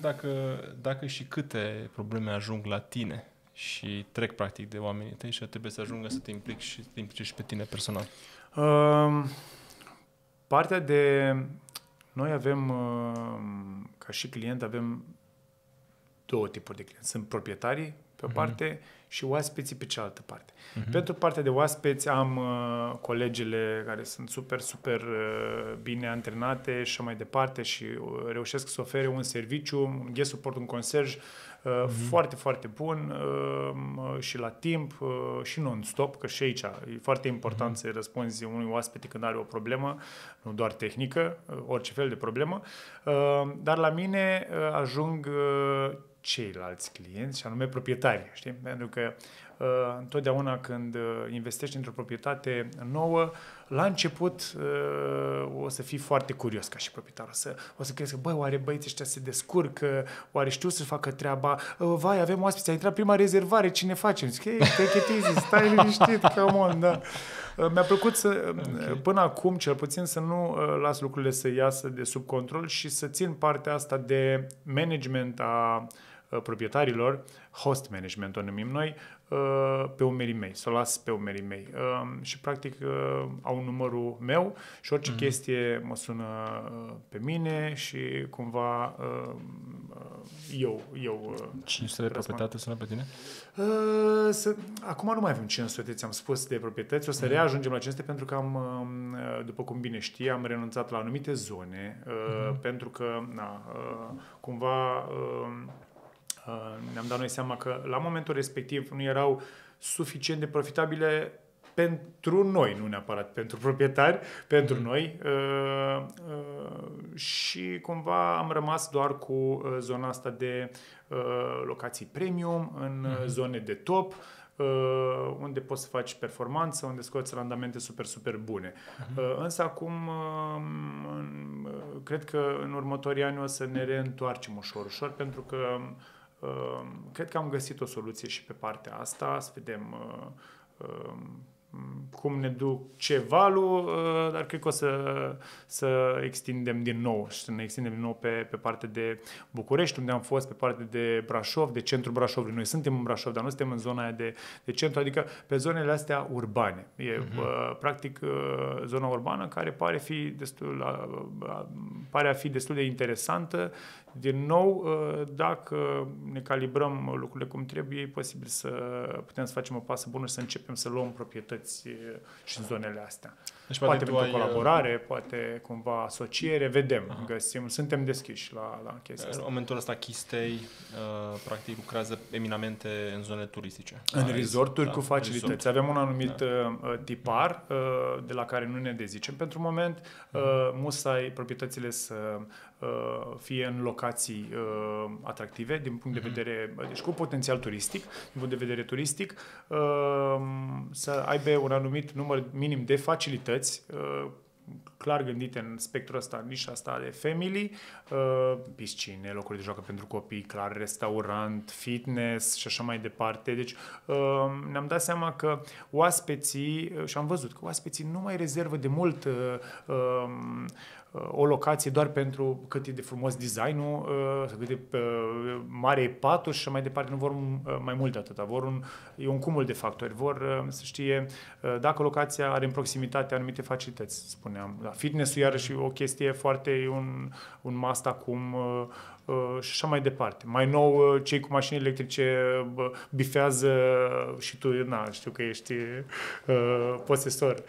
dacă și câte probleme ajung la tine și trec practic de oamenii tăi și trebuie să ajungă să te implici și să te implici și pe tine personal. Partea de... Noi avem, ca și client, avem două tipuri de clienți. Sunt proprietarii pe o parte și oaspeții pe cealaltă parte. Pentru partea de oaspeți am colegele care sunt super, super bine antrenate și mai departe și reușesc să ofere un serviciu, un guest support, un concierge foarte, foarte bun și la timp și non-stop, că și aici e foarte important să răspunzi unui oaspete când are o problemă, nu doar tehnică, orice fel de problemă. Dar la mine ajung ceilalți clienți, și anume proprietarii, știi? Pentru că întotdeauna când investești într-o proprietate nouă, la început o să fii foarte curios ca și proprietar. O să crezi că, băi, oare băieții ăștia se descurcă? Oare știu să facă treaba? Vai, avem oaspeți, a intrat prima rezervare, cine facem? Zic, hey, take it easy, stai liniștit, come on, da. Mi-a plăcut să, până acum, cel puțin, să nu las lucrurile să iasă de sub control și să țin partea asta de management a proprietarilor, host management o numim noi, pe umerii mei, să o las pe umerii mei. Și practic au numărul meu și orice chestie mă sună pe mine și cumva eu 500 de proprietăți sună pe tine? Acum nu mai avem 500, ți-am spus, de proprietăți. O să reajungem la 500 pentru că am, după cum bine știi, am renunțat la anumite zone pentru că cumva ne-am dat noi seama că la momentul respectiv nu erau suficient de profitabile pentru noi, nu neapărat pentru proprietari, pentru noi și cumva am rămas doar cu zona asta de locații premium în zone de top, unde poți să faci performanță, unde scoți randamente super, super bune. Însă acum cred că în următorii ani o să ne reîntoarcem ușor, ușor, pentru că cred că am găsit o soluție și pe partea asta, să vedem cum ne duc ce valul, dar cred că o să extindem din nou și să ne extindem din nou pe partea de București, unde am fost, pe partea de Brașov, de centrul Brașovului. Noi suntem în Brașov, dar nu suntem în zona aia de centru, adică pe zonele astea urbane. E practic zona urbană care pare a fi destul de interesantă. Din nou, dacă ne calibrăm lucrurile cum trebuie, e posibil să putem să facem o pasă bună și să începem să luăm proprietăți și în zonele astea. Deci, poate pentru colaborare, poate cumva asociere, vedem, găsim, suntem deschiși la chestia asta. În momentul ăsta KeyStay practic lucrează eminamente în zone turistice. În resorturi cu facilități. Resort. Avem un anumit tipar de la care nu ne dezicem pentru moment. Musai proprietățile să fie în locații atractive din punct de vedere, deci cu potențial turistic, din punct de vedere turistic, să aibă un anumit număr minim de facilități clar gândite în spectrul ăsta, în nișa asta de family, piscine, locuri de joacă pentru copii, clar restaurant, fitness și așa mai departe. Deci ne-am dat seama că oaspeții, și am văzut că oaspeții nu mai rezervă de mult o locație doar pentru cât e de frumos design-ul, cât de mare e patul și mai departe. Nu vor mai mult de atâta. E un cumul de factori. Vor să știe dacă locația are în proximitate anumite facilități, spuneam. Da, fitness-ul iarăși o chestie foarte, un must acum și așa mai departe. Mai nou, cei cu mașini electrice bifează, și tu, știu că ești posesor,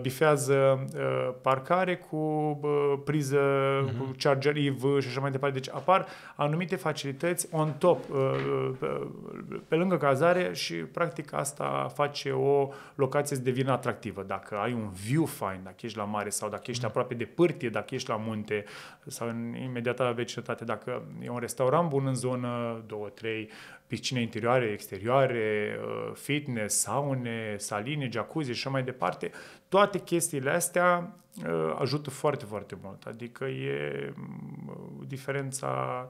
bifează parcare cu priză, cu charger EV și așa mai departe. Deci apar anumite facilități on top, pe lângă cazare și practic asta face o locație să devină atractivă. Dacă ai un view fain, dacă ești la mare sau dacă ești aproape de pârtie, dacă ești la munte sau în imediata vecinătate, dacă e un restaurant bun în zonă, 2-3, piscine interioare, exterioare, fitness, saune, saline, jacuzzi și așa mai departe, toate chestiile astea ajută foarte, foarte mult. Adică e diferența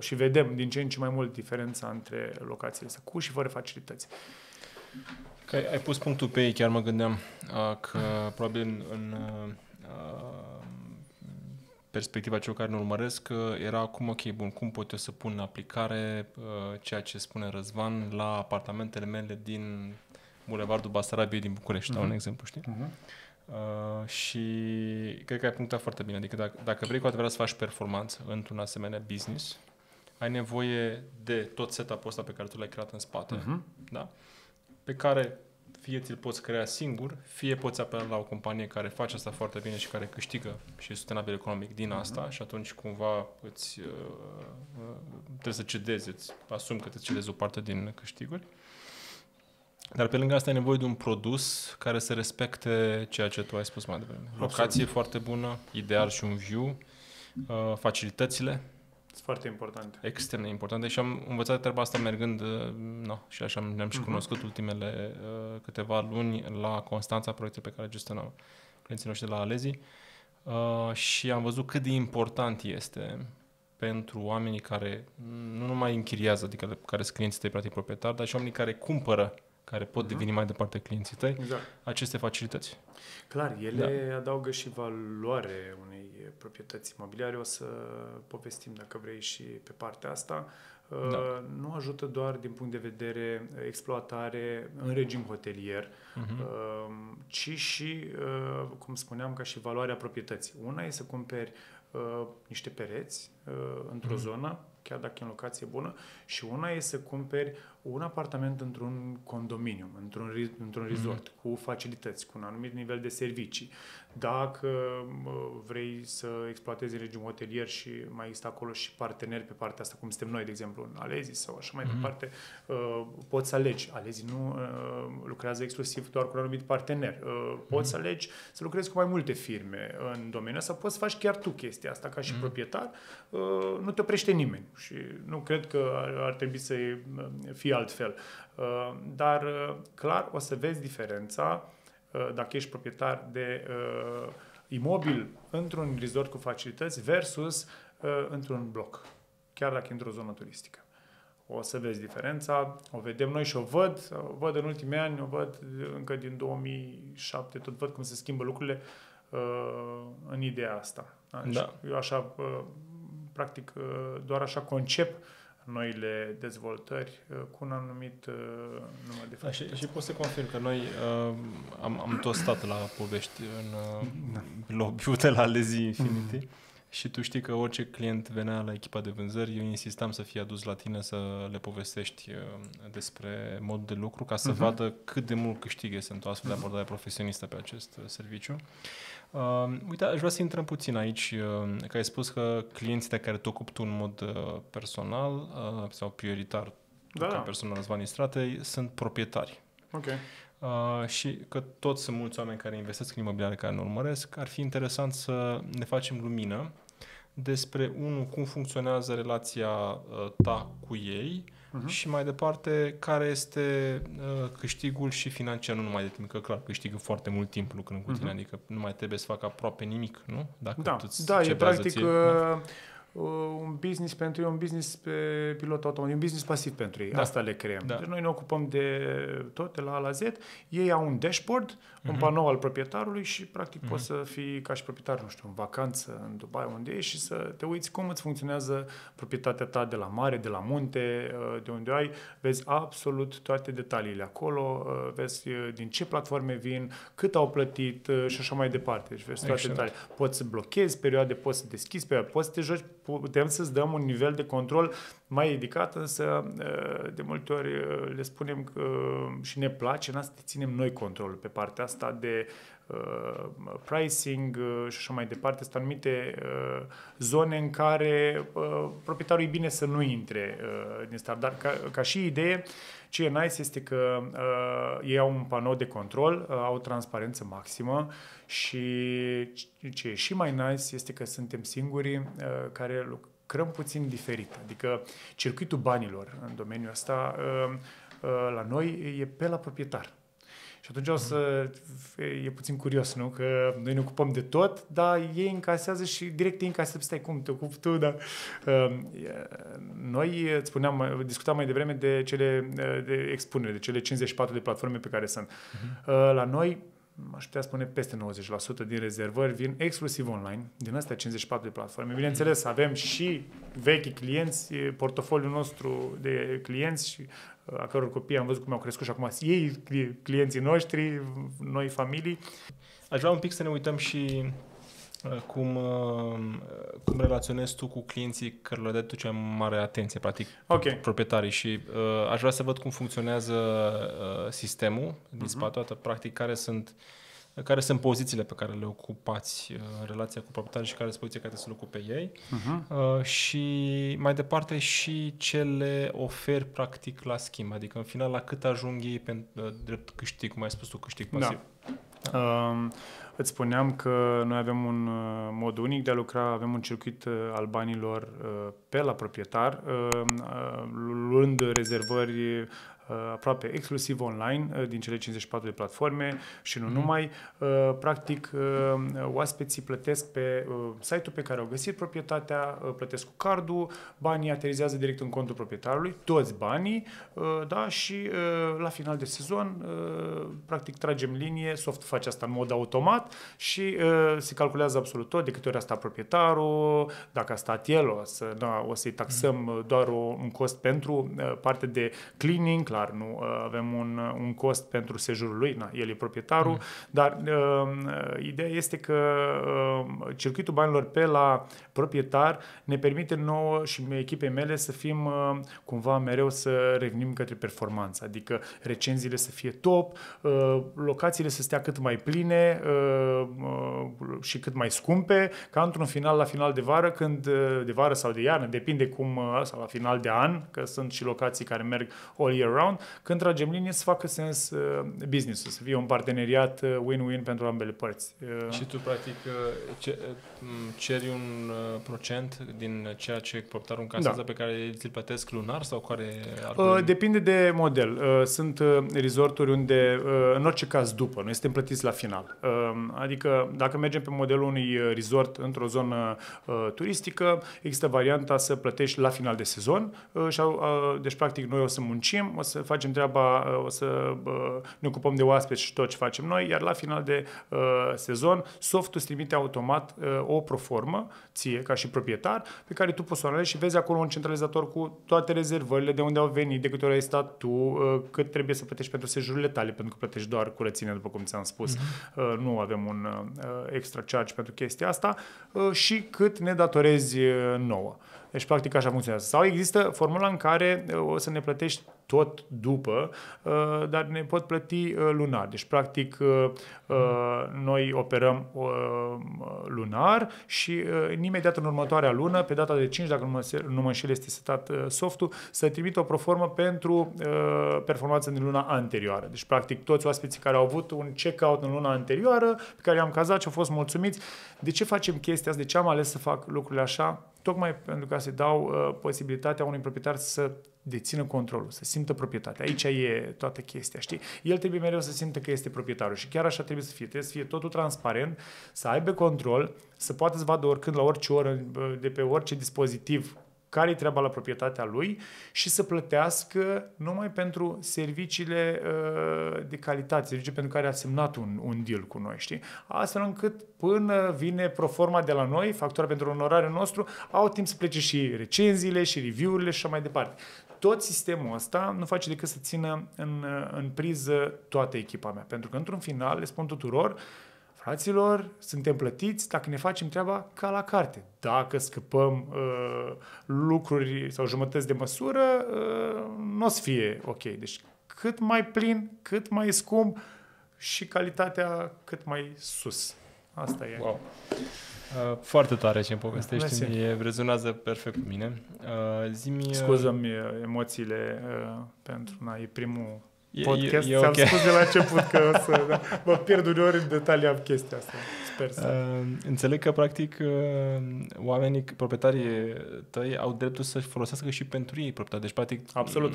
și vedem din ce în ce mai mult diferența între locațiile astea, cu și fără facilități. Că ai pus punctul pe ei, chiar mă gândeam că probabil în perspectiva celor care ne urmăresc, era acum, ok, bun, cum pot eu să pun în aplicare ceea ce spune Răzvan la apartamentele mele din Bulevardul Basarabiei din București, dau un exemplu, știi? Și cred că ai punctat foarte bine, adică dacă vrei cu adevărat să faci performanță într-un asemenea business, ai nevoie de tot setup-ul ăsta pe care tu l-ai creat în spate, da? Pe care fie ți-l poți crea singur, fie poți apela la o companie care face asta foarte bine și care câștigă și e sustenabil economic din asta și atunci cumva îți, trebuie să cedezi, îți asumi că te cedezi o parte din câștiguri. Dar pe lângă asta ai nevoie de un produs care să respecte ceea ce tu ai spus mai devreme. Locație foarte bună, ideal și un view, facilitățile. Sunt foarte importante. Extrem de importante și am învățat treaba asta mergând, și așa ne-am și cunoscut ultimele câteva luni la Constanța, proiectul pe care gestionam clienții noștri de la Alezii și am văzut cât de important este pentru oamenii care nu numai închiriază, adică care sunt clienții tăi practic proprietari, dar și oamenii care cumpără, care pot deveni mai departe clienții tăi, aceste facilități. Clar, ele adaugă și valoare unei proprietăți imobiliare, o să povestim dacă vrei și pe partea asta. Nu ajută doar din punct de vedere exploatare în regim hotelier, ci și, cum spuneam, ca și valoarea proprietății. Una e să cumperi niște pereți într-o zonă, chiar dacă e în locație bună, și una e să cumperi un apartament într-un condominiu, într-un resort, cu facilități, cu un anumit nivel de servicii. Dacă vrei să exploatezi în regim hotelier și mai există acolo și parteneri pe partea asta, cum suntem noi, de exemplu, în Alezii sau așa mai departe, poți să alegi. Alezii nu lucrează exclusiv doar cu un anumit partener. Poți să alegi să lucrezi cu mai multe firme în domeniul ăsta, poți să faci chiar tu chestia asta ca și proprietar, nu te oprește nimeni. Și nu cred că ar trebui să fie altfel. Dar, clar, o să vezi diferența dacă ești proprietar de imobil într-un resort cu facilități versus într-un bloc, chiar dacă într-o zonă turistică. O să vezi diferența, o vedem noi și o văd în ultimii ani, o văd încă din 2007, tot văd cum se schimbă lucrurile în ideea asta. Da. Eu așa... practic, doar așa concep noile dezvoltări cu un anumit număr de facilități. Și pot să confirm că noi am tot stat la povești în lobby-ul de la Lezii Infinity și tu știi că orice client venea la echipa de vânzări, eu insistam să fie adus la tine să le povestești despre modul de lucru ca să vadă cât de mult câștigă sunt o astfel de abordare profesionistă pe acest serviciu. Uite, aș vrea să intrăm puțin aici, că ai spus că clienții de care te ocupi tu în mod personal sau prioritar, ca personal Răzvan Istrate, sunt proprietari. Okay. Și că toți sunt mulți oameni care investesc în imobiliare, care ne urmăresc, ar fi interesant să ne facem lumină despre, unul, cum funcționează relația ta cu ei și mai departe, care este câștigul și financiar, nu numai de timp, că clar câștigă foarte mult timp lucrând cu tine, adică nu mai trebuie să facă aproape nimic, nu? Dacă da, e practic un business pentru ei, un business pe pilot automat, un business pasiv pentru ei, asta le creăm. Da. Deci noi ne ocupăm de tot, de la A la Z, ei au un dashboard, un panou al proprietarului și practic poți să fii ca și proprietar, nu știu, în vacanță, în Dubai, unde ești și să te uiți cum îți funcționează proprietatea ta de la mare, de la munte, de unde ai, vezi absolut toate detaliile acolo, vezi din ce platforme vin, cât au plătit și așa mai departe. Deci vezi toate detaliile. Poți să blochezi perioade, poți să deschizi perioade, poți să te joci, putem să-ți dăm un nivel de control mai ridicat, însă de multe ori le spunem că și ne place, în asta ținem noi controlul pe partea asta de pricing și așa mai departe. Sunt anumite zone în care proprietarul e bine să nu intre din start, dar ca și idee, ce e nice este că ei au un panou de control, au transparență maximă și ce e și mai nice este că suntem singurii care lucrăm puțin diferit. Adică circuitul banilor în domeniul ăsta la noi e pe la proprietar. Și atunci o să... E puțin curios, nu? Că noi ne ocupăm de tot, dar ei încasează și direct ei încasează. Stai, cum te ocupi tu? Dar, noi discutam mai devreme de cele de expunere, de cele 54 de platforme pe care sunt. La noi, aș putea spune, peste 90% din rezervări vin exclusiv online, din astea 54 de platforme. Bineînțeles, avem și vechi clienți, portofoliul nostru de clienți și a căror copii am văzut cum au crescut și acum ei, clienții noștri, noi, familii. Aș vrea un pic să ne uităm și cum relaționezi tu cu clienții care le dai tu cea mai mare atenție, practic, proprietarii. Și aș vrea să văd cum funcționează sistemul din spate, practic, care sunt pozițiile pe care le ocupați în relația cu proprietarii și care sunt pozițiile care se ocupe ei. Și mai departe și ce le oferi practic la schimb, adică în final la cât ajung ei pentru drept câștig, cum ai spus tu, câștig pasiv. Da. Îți spuneam că noi avem un mod unic de a lucra, avem un circuit al banilor pe la proprietar, luând rezervări aproape exclusiv online din cele 54 de platforme și nu numai. Practic, oaspeții plătesc pe site-ul pe care au găsit proprietatea, plătesc cu cardul, banii aterizează direct în contul proprietarului, toți banii, da, și la final de sezon, practic, tragem linie, soft face asta în mod automat și se calculează absolut tot, de câte ori a stat proprietarul, dacă a stat el, o să-i taxăm doar un cost pentru parte de cleaning, clar, nu avem un cost pentru sejurul lui, na, el e proprietarul, dar ideea este că circuitul banilor pe la proprietar ne permite nouă și echipei mele să fim cumva mereu să revenim către performanță, adică recenziile să fie top, locațiile să stea cât mai pline și cât mai scumpe, ca într-un final, la final de vară, de vară sau de iarnă, depinde cum, sau la final de an, că sunt și locații care merg all year round, când tragem linie să facă sens business-ul, să fie un parteneriat win-win pentru ambele părți. Și tu, practic, ceri un procent din ceea ce proprietarul încasează, da, pe care ți-l plătesc lunar sau care... Depinde de model. Sunt resorturi unde, în orice caz după, noi suntem plătiți la final. Adică, dacă mergem pe modelul unui resort într-o zonă turistică, există varianta să plătești la final de sezon. Deci, practic, noi o să muncim, o să facem treaba, o să ne ocupăm de oaspeți și tot ce facem noi, iar la final de sezon, softul îți trimite automat o proformă, ție, ca și proprietar, pe care tu poți să o analizezi și vezi acolo un centralizator cu toate rezervările, de unde au venit, de câte ori ai stat tu, cât trebuie să plătești pentru sejurile tale, pentru că plătești doar curățenie, după cum ți-am spus. Nu avem un extra charge pentru chestia asta și cât ne datorezi nouă. Deci, practic, așa funcționează. Sau există formula în care o să ne plătești tot după, dar ne pot plăti lunar. Deci, practic, noi operăm lunar și imediat în următoarea lună, pe data de 5, dacă nu mă înșel, este setat softul, să trimit o proformă pentru performanța din luna anterioară. Deci, practic, toți oaspeții care au avut un check-out în luna anterioară, pe care i-am cazat și au fost mulțumiți. De ce facem chestia asta? De ce am ales să fac lucrurile așa? Tocmai pentru ca să dau posibilitatea unui proprietar să dețină controlul, să simtă proprietatea. Aici e toată chestia, știi? El trebuie mereu să simtă că este proprietarul și chiar așa trebuie să fie. Trebuie să fie totul transparent, să aibă control, să poată să vadă oricând, la orice oră, de pe orice dispozitiv, care-i treaba la proprietatea lui și să plătească numai pentru serviciile de calitate, servicii pentru care a semnat un deal cu noi, știi? Astfel încât până vine proforma de la noi, factura pentru onorariul nostru, au timp să plece și recenziile, și review-urile și așa mai departe. Tot sistemul ăsta nu face decât să țină în priză toată echipa mea, pentru că într-un final, le spun tuturor, fraților, suntem plătiți dacă ne facem treaba ca la carte. Dacă scăpăm lucruri sau jumătăți de măsură, nu o să fie ok. Deci cât mai plin, cât mai scump și calitatea cât mai sus. Asta e. Wow. Foarte tare ce-mi povestești. Rezonează perfect cu mine. Scuză-mi emoțiile pentru că e primul... podcast. Ți-am spus de la început că o să mă pierd uneori în detalii am chestia asta. Înțeleg că, practic, oamenii, proprietarii tăi, au dreptul să-și folosească și pentru ei proprietatea. Deci, practic, absolut.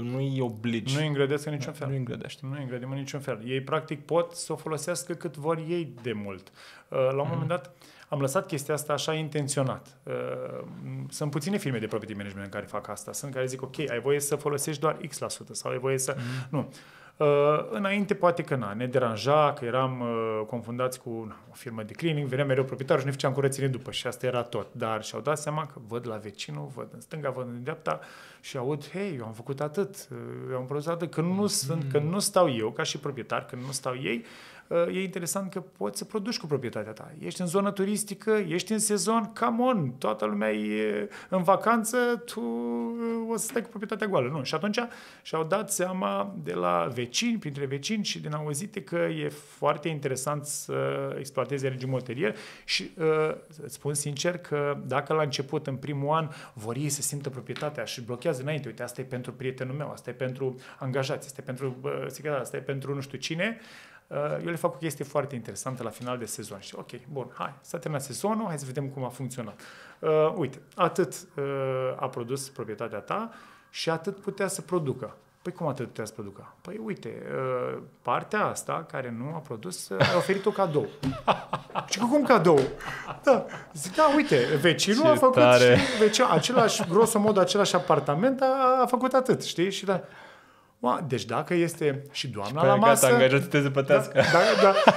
Nu îi obligi. Nu îi îngrădească niciun fel. Nu îi îngrădim în niciun fel. Ei, practic, pot să o folosească cât vor ei de mult. La un moment dat, am lăsat chestia asta așa intenționat. Sunt puține firme de property management care fac asta. Sunt care zic, ok, ai voie să folosești doar X% sau ai voie să... Nu. Înainte poate că ne deranja, că eram confundați cu o firmă de cleaning, venea mereu proprietarul și ne făceam curățenie după și asta era tot. Dar și-au dat seama că văd la vecinul, văd în stânga, văd în dreapta și aud, hei, eu am făcut atât, eu am produs atât, când nu stau eu ca și proprietar, când nu stau ei, e interesant că poți să produci cu proprietatea ta. Ești în zonă turistică, ești în sezon, come on, toată lumea e în vacanță, tu o să stai cu proprietatea goală. Nu. Și atunci și-au dat seama de la vecini, printre vecini și din auzite că e foarte interesant să exploateze regimul hotelier și îți spun sincer că dacă la început, în primul an, vor ei să simtă proprietatea și blochează înainte, uite, asta e pentru prietenul meu, asta e pentru angajați, asta e pentru secretar, asta e pentru nu știu cine, eu le fac o chestie foarte interesantă la final de sezon. Și ok, bun, hai, s-a terminat sezonul, hai să vedem cum a funcționat. Uite, atât a produs proprietatea ta și atât putea să producă. Păi cum atât putea să producă? Păi uite, partea asta care nu a produs, a oferit-o cadou. Și cum cadou? Da. Zic, da, uite, vecinul ce a făcut tare. Și vecinul, același, grosomod, același apartament a făcut atât, știi? Și da. Deci dacă este și doamna și la masă...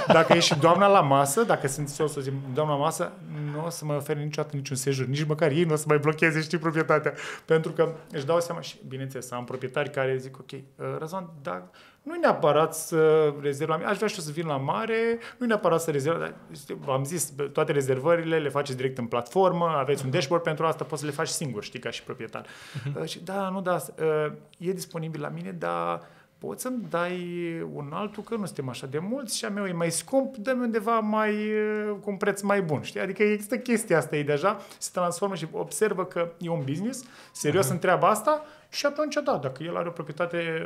Dacă e și doamna la masă, dacă sunt soțul, zic, doamna la masă, nu o să mai ofere niciodată niciun sejur, nici măcar ei nu o să mai blocheze, știi, proprietatea. Pentru că își dau seama și, bineînțeles, am proprietari care zic, ok, Răzvan, dar nu-i neapărat să rezerv la mine, aș vrea și eu să vin la mare, nu-i neapărat să rezerv, dar v-am zis, toate rezervările le faceți direct în platformă, aveți un dashboard pentru asta, poți să le faci singur, știi, ca și proprietar. Și da, nu, da, e disponibil la mine, dar poți să-mi dai un altul, că nu suntem așa de mulți și a meu e mai scump, dă-mi undeva mai, cu un preț mai bun, știi? Adică există chestia asta, e deja, se transformă și observă că e un business, serios în treaba asta și atunci, da, dacă el are o proprietate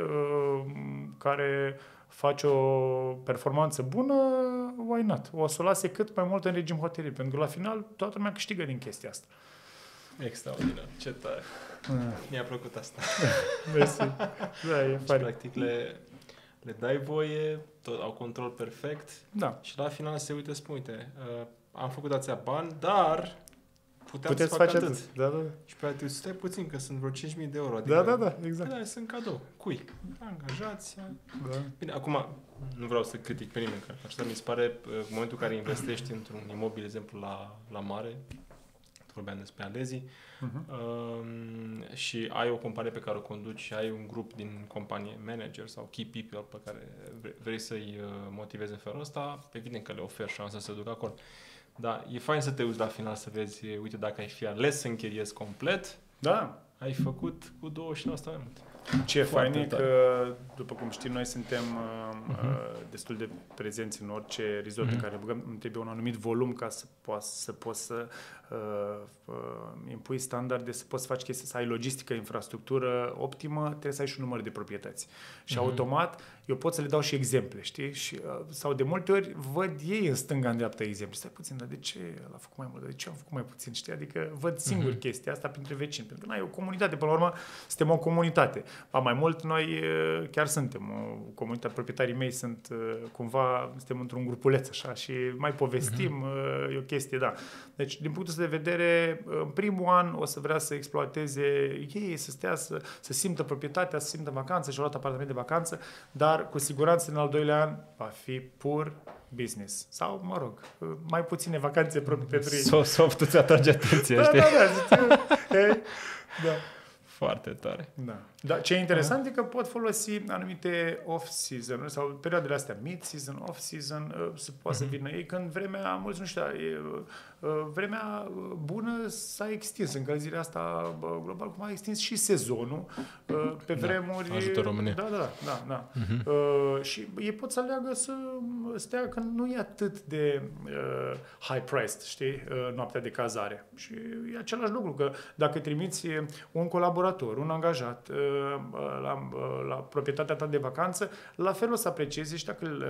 care face o performanță bună, why not? O să o lase cât mai mult în regim hotelier, pentru că la final toată lumea câștigă din chestia asta. Extraordinar, ce tare. Mi-a plăcut asta. Da, e fari. Practic le dai voie, tot, au control perfect. Da. Și la final se uită, spune, uite, am făcut atâția bani, dar puteți să faci atât. Da, da. Și practic stai puțin, că sunt vreo 5.000 de euro. Adică, da, exact. Da, sunt cadou. Cui? Angajați. Da. Bine, acum nu vreau să critic pe nimeni, că așa mi se pare, în momentul în care investești într-un imobil, de exemplu, la mare, vorbeam despre Alezii, și ai o companie pe care o conduci și ai un grup din companie, manager sau key people pe care vrei să-i motivezi în felul ăsta, evident că le oferi șansa să se ducă acolo. Dar e fain să te uiți la final să vezi, uite, dacă ai fi ales să închiriezi complet, da, ai făcut cu 29% mai mult. Ce fain e că, după cum știm, noi suntem destul de prezenți în orice resort în care băgăm. Îmi trebuie un anumit volum ca să poți să impui standarde, să poți să faci chestii, să ai logistică, infrastructură optimă, trebuie să ai și un număr de proprietăți. Și automat, eu pot să le dau și exemple, știi? Și, sau de multe ori văd ei în stânga, în dreapta exemple. Stai puțin, dar de ce l-a făcut mai mult? De ce am făcut mai puțin? Știi? Adică văd singur chestia asta printre vecini. Pentru că n-ai o comunitate. Până la urmă, suntem o comunitate. Mai mult, noi chiar suntem o comunitate, proprietarii mei sunt cumva, suntem într-un grupuleț așa și mai povestim, e o chestie, da. Deci, din punctul de vedere, în primul an o să vrea să exploateze ei, să stea, să simtă proprietatea, să simtă vacanță și-au luat apartament de vacanță, dar cu siguranță în al doilea an va fi pur business. Sau, mă rog, mai puține vacanțe proprii pentru ei. Softul îți atrage atenție, știi? Da. Foarte tare. Da. Dar ce e interesant e că pot folosi anumite off-season sau perioadele astea, mid-season, off-season, se poate să vină ei când vremea, mulți nu știu, vremea bună s-a extins. Încălzirea asta global, cum a extins și sezonul pe vremuri. Ajută România. Da. Și ei pot să aleagă să stea când nu e atât de high-priced, știi, noaptea de cazare. Și e același lucru, că dacă trimiți un colaborator colaborator, un angajat la proprietatea ta de vacanță, la fel o să aprecieze și dacă îl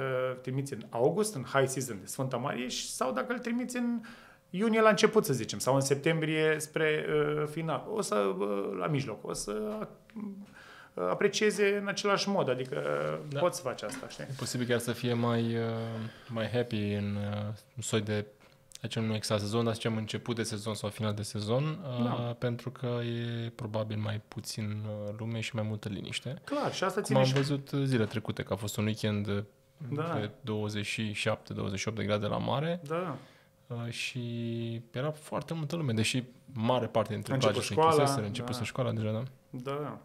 trimiți în august, în high season de Sfânta Marie, sau dacă îl trimiți în iunie la început, să zicem, sau în septembrie spre final, o să, la mijloc, o să aprecieze în același mod, adică da, poți să faci asta, știi? E posibil chiar să fie mai happy în un soi de, aici nu exact sezon, dar zicem început de sezon sau final de sezon, da, pentru că e probabil mai puțin lume și mai multă liniște. Clar, și asta ține. Cum am văzut zilele trecute, că a fost un weekend de 27-28 de grade la mare. Da. Și era foarte multă lume, deși mare parte dintre plajele se închiseseră, începuse școala deja, da? Da.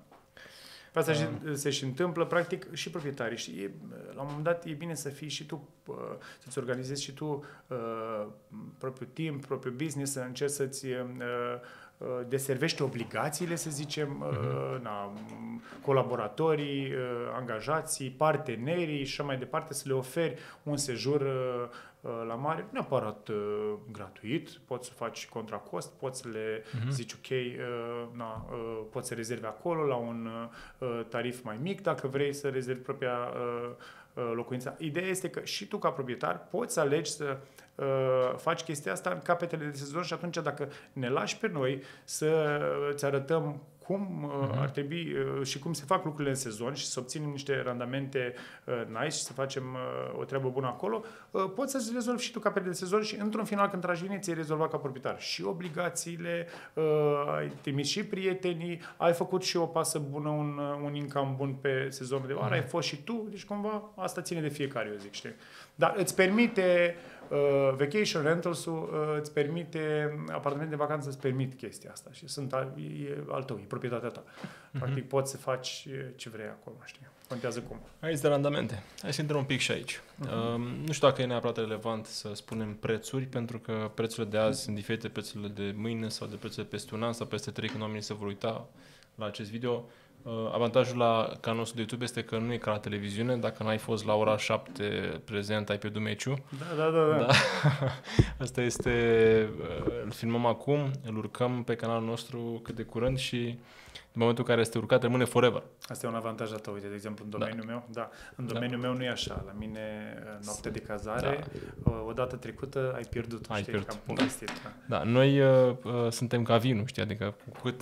Pe asta se și întâmplă, practic, și proprietarii. Și la un moment dat e bine să fii și tu, să-ți organizezi și tu propriul timp, propriul business, să încerci să-ți deservești obligațiile, să zicem, colaboratorii, angajații, partenerii și așa mai departe, să le oferi un sejur la mare, neapărat gratuit, poți să faci contra cost, poți să le zici ok, poți să rezervi acolo la un tarif mai mic dacă vrei să rezervi propria locuința. Ideea este că și tu ca proprietar poți să alegi să faci chestia asta în capetele de sezon și atunci dacă ne lași pe noi să ți arătăm cum ar trebui și cum se fac lucrurile în sezon și să obținem niște randamente nice și să facem o treabă bună acolo, poți să-ți rezolvi și tu capetele de sezon și într-un final când tragi vine ți-ai rezolvat ca proprietar și obligațiile, ai trimis și prietenii, ai făcut și o pasă bună, un income bun pe sezonul de vară, ai fost și tu, deci cumva asta ține de fiecare, eu zic, știi? Dar îți permite vacation rentals-ul, îți permite apartament de vacanță, îți permite chestia asta și e al tău, e proprietatea ta. Practic poți să faci ce vrei acolo, știi? Contează cum. Aici de randamente. Hai să intrăm un pic și aici. Nu știu dacă e neapărat relevant să spunem prețuri, pentru că prețurile de azi sunt diferite de prețurile de mâine sau de prețurile peste un an sau peste 3, când oamenii se vor uita la acest video. Avantajul la canalul nostru de YouTube este că nu e ca la televiziune. Dacă n-ai fost la ora 7 prezent, ai pe dumeciu. Da. Asta este, îl filmăm acum, îl urcăm pe canalul nostru cât de curând și în momentul în care este urcat, rămâne forever. Asta e un avantaj al tău. Uite, de exemplu, în domeniul meu, da. În domeniul meu nu e așa. La mine, noaptea de cazare, odată trecută, ai pierdut-o, știi, că am povestit. Da, noi suntem ca vinul, știi, adică cu cât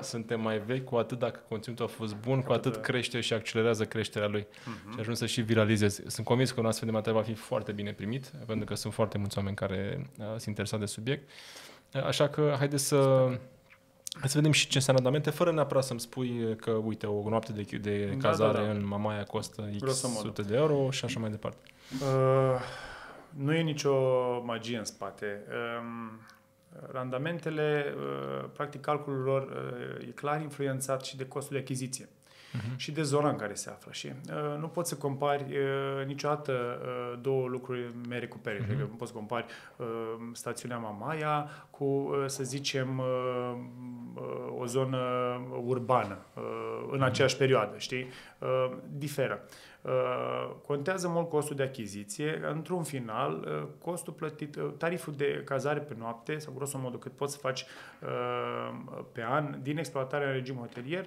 suntem mai vechi, cu atât dacă conținutul a fost bun, cu atât crește și accelerează creșterea lui. Și ajunge să și viralizeze. Sunt convins că un astfel de material va fi foarte bine primit, pentru că sunt foarte mulți oameni care sunt interesați de subiect. Așa că, haideți să... Hai să vedem și ce înseamnă randamente, fără neapărat să-mi spui că, uite, o noapte de cazare în Mamaia costă X sute de euro și așa mai departe. Nu e nicio magie în spate. Randamentele, practic calculul lor e clar influențat și de costul de achiziție și de zona în care se află. Și nu poți să compari niciodată două lucruri mere cu pere. Adică nu poți să compari stațiunea Mamaia cu, să zicem, o zonă urbană în aceeași perioadă, știi? Diferă. Contează mult costul de achiziție. Într-un final, costul plătit, tariful de cazare pe noapte, sau grosomodul cât poți să faci pe an din exploatarea în regim hotelier,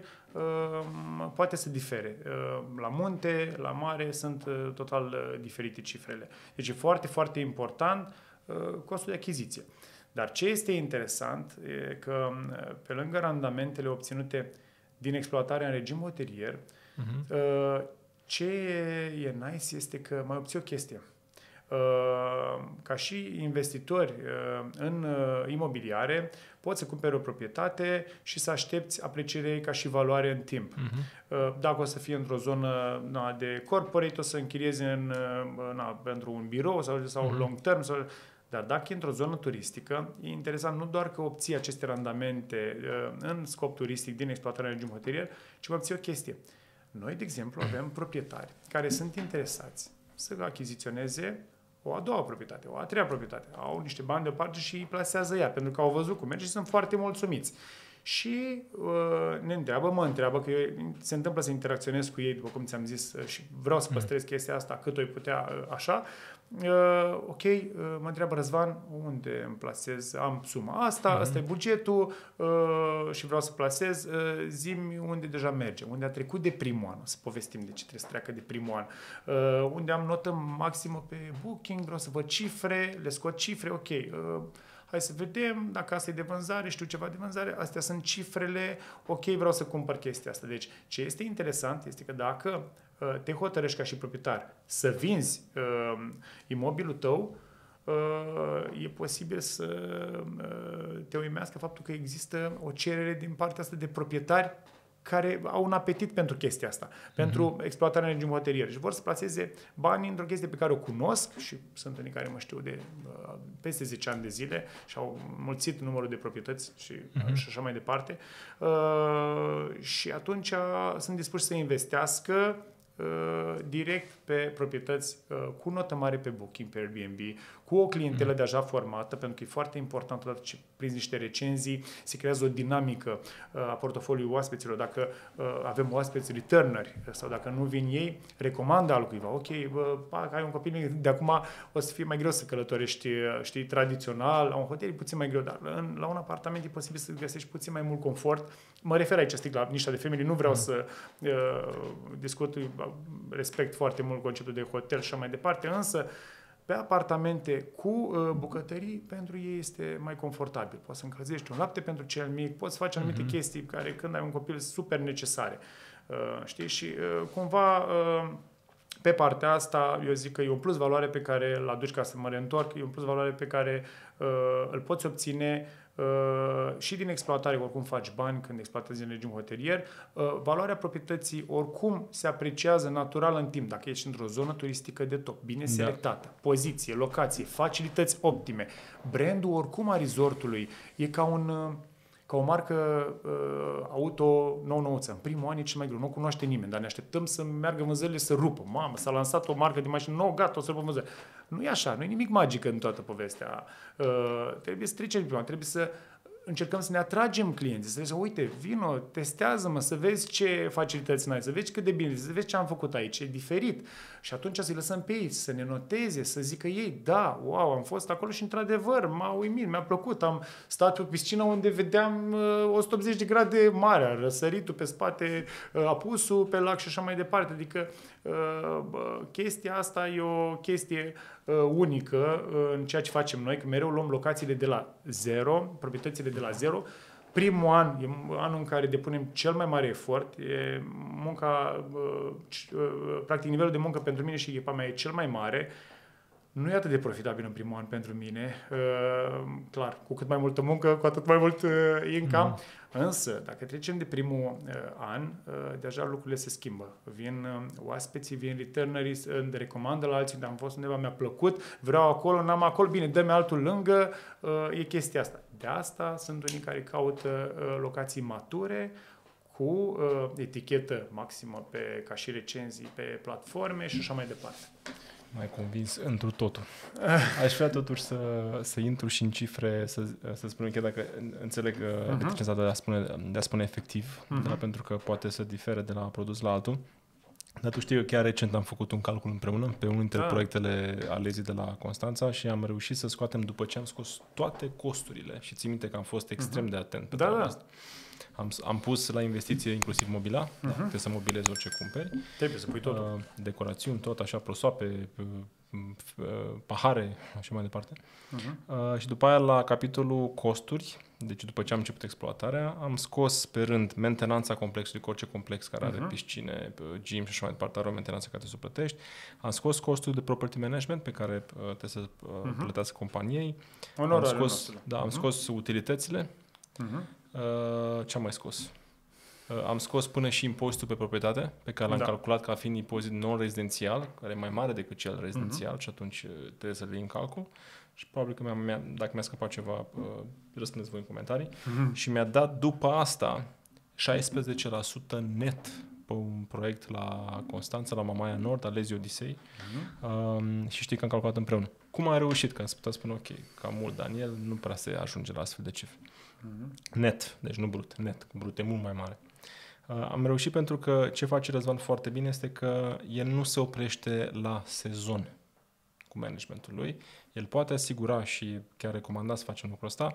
poate să difere. La munte, la mare, sunt total diferite cifrele. Deci e foarte, foarte important costul de achiziție. Dar ce este interesant e că pe lângă randamentele obținute din exploatarea în regim hotelier, ce e nice este că mai obții o chestie. Ca și investitori în imobiliare, poți să cumperi o proprietate și să aștepți aprecierea ei ca și valoare în timp. Dacă o să fie într-o zonă de corporate, o să închiriezi pentru un birou sau long term. Dar dacă e într-o zonă turistică, e interesant nu doar că obții aceste randamente în scop turistic din exploatarea în regim hotelier, ci mai obții o chestie. Noi, de exemplu, avem proprietari care sunt interesați să achiziționeze o a doua proprietate, o a treia proprietate. Au niște bani deoparte și îi plasează ea, pentru că au văzut cum merge și sunt foarte mulțumiți. și mă întreabă, că se întâmplă să interacționez cu ei, după cum ți-am zis, și vreau să păstrez chestia asta cât o-i putea așa. Mă întreabă Răzvan, unde îmi plasez? Am suma asta, ăsta e bugetul și vreau să plasez. Zi-mi unde deja merge, unde a trecut de primul an. O să povestim de ce trebuie să treacă de primul an. Unde am notă maximă pe Booking, vreau să văd cifre, le scot cifre, ok. Hai să vedem dacă asta e de vânzare, știu ceva de vânzare, astea sunt cifrele, ok, vreau să cumpăr chestia asta. Deci, ce este interesant este că dacă te hotărăști ca și proprietar să vinzi imobilul tău, e posibil să te uimească faptul că există o cerere din partea asta de proprietari care au un apetit pentru chestia asta, pentru exploatarea în regim hoterier și vor să plaseze bani într-o chestie pe care o cunosc și sunt unii care mă știu de peste 10 ani de zile și au mulțit numărul de proprietăți și așa mai departe și atunci sunt dispuși să investească direct pe proprietăți cu notă mare pe Booking, pe Airbnb, cu o clientelă deja formată, pentru că e foarte important odată ce prinzi niște recenzii, se creează o dinamică a portofoliului oaspeților. Dacă avem oaspeți returneri sau dacă nu vin ei, recomandă altcuiva. Ok, ai un copil mic, de acum o să fie mai greu să călătorești, știi, tradițional, la un hotel e puțin mai greu, dar la un apartament e posibil să găsești puțin mai mult confort. Mă refer aici, stic, la niștea de familie, nu vreau să discut, respect foarte mult conceptul de hotel și așa mai departe, însă pe apartamente cu bucătării pentru ei este mai confortabil. Poți să încălzești un lapte pentru cel mic, poți face anumite chestii care când ai un copil super necesare. Știi? Și cumva pe partea asta eu zic că e un plus valoare pe care îl aduci, ca să mă reîntorc, e un plus valoare pe care îl poți obține și din exploatare, oricum faci bani când exploatezi în regim hoterier. Valoarea proprietății oricum se apreciază natural în timp, dacă ești într-o zonă turistică de top, bine selectată, poziție, locație, facilități optime. Brandul oricum a resortului e ca o marcă auto nou-nouță. În primul an e cel mai greu, nu o cunoaște nimeni, dar ne așteptăm să meargă vânzările să rupă. Mamă, s-a lansat o marcă de mașină nouă, gata, o să rupă vânzările. Nu e așa, nu e nimic magic în toată povestea. Trebuie să trecem prima, trebuie să încercăm să ne atragem clienții, să zic, uite, vino, testează-mă, să vezi ce facilități n-ai, să vezi cât de bine, să vezi ce am făcut aici, e diferit. Și atunci să-i lăsăm pe ei, să ne noteze, să zică ei, da, wow, am fost acolo și într-adevăr m-a uimit, mi-a plăcut, am stat pe o piscină unde vedeam 180 de grade marea, răsăritul pe spate, apusul pe lac și așa mai departe. Adică chestia asta e o chestie unică în ceea ce facem noi, că mereu luăm locațiile de la zero, proprietățile de la zero. Primul an e anul în care depunem cel mai mare efort, e munca, practic nivelul de muncă pentru mine și echipa mea e cel mai mare. Nu e atât de profitabil în primul an pentru mine, clar, cu cât mai multă muncă, cu atât mai mult income, însă dacă trecem de primul an, deja lucrurile se schimbă. Vin oaspeții, vin returnerii, îmi recomandă la alții, am fost undeva, mi-a plăcut, vreau acolo, n-am acolo, bine, dă-mi altul lângă, e chestia asta. De asta sunt unii care caută locații mature, cu etichetă maximă ca și recenzii pe platforme și așa mai departe. Mai convins întru totul. Aș vrea totuși să intru și în cifre, să spun chiar dacă înțeleg reticența de a spune efectiv, dar pentru că poate să difere de la produs la altul. Dar tu știi, eu chiar recent am făcut un calcul împreună pe unul dintre proiectele Alezii de la Constanța și am reușit să scoatem, după ce am scos toate costurile, și ții minte că am fost extrem de atent pe treaba asta. Am pus la investiție inclusiv mobila, trebuie să mobilezi orice cumperi. Trebuie să pui totul. Decorațiuni, tot așa, prosoape, pahare, așa mai departe. Și după aia la capitolul costuri, deci după ce am început exploatarea, am scos pe rând mentenanța complexului, cu orice complex care are piscine, gym și așa mai departe, are o mentenanță care trebuie să plătești. Am scos costul de property management pe care trebuie să plătească companiei. Am scos utilitățile. Ce am mai scos? Am scos până și impozitul pe proprietate, pe care l-am calculat ca fiind impozit non-rezidențial, care e mai mare decât cel rezidențial și atunci trebuie să le iei în calcul. Și probabil că dacă mi-a scăpat ceva, răspundeți voi în comentarii. Și mi-a dat după asta 16% net pe un proiect la Constanța, la Mamaia Nord, Lezii Odisei. Și știi că am calculat împreună. Cum am reușit? Că am putea spune, ok, cam mult, Daniel, nu prea se ajunge la astfel de cifre. Net, deci nu brut, net. Brut e mult mai mare. Am reușit pentru că ce face Răzvan foarte bine este că el nu se oprește la sezon cu managementul lui. El poate asigura și chiar recomanda să facem lucrul ăsta,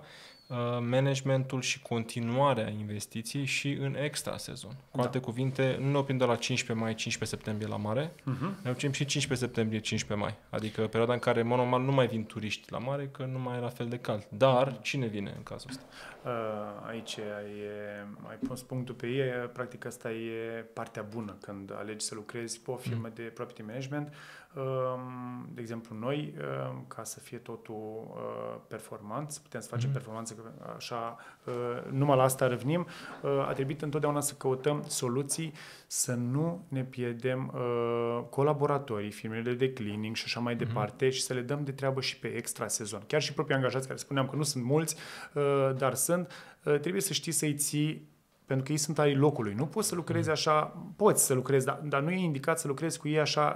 managementul și continuarea investiției și în extra sezon. Cu alte cuvinte, nu ne oprim de la 15 mai, 15 septembrie la mare, ne oprim și 15 septembrie, 15 mai. Adică perioada în care, normal, nu mai vin turiști la mare, că nu mai e la fel de cald. Dar cine vine în cazul ăsta? Aici ai pus punctul pe ei. Practic asta e partea bună când alegi să lucrezi pe o firmă de property management. De exemplu, noi, ca să fie totul performanță, putem să facem performanță, că așa, numai la asta revenim, a trebuit întotdeauna să căutăm soluții să nu ne pierdem colaboratorii, firmele de cleaning și așa mai departe și să le dăm de treabă și pe extra sezon. Chiar și proprii angajați, care spuneam că nu sunt mulți, dar sunt, trebuie să știi să-i ții, pentru că ei sunt ai locului. Nu poți să lucrezi așa, poți să lucrezi, dar nu e indicat să lucrezi cu ei așa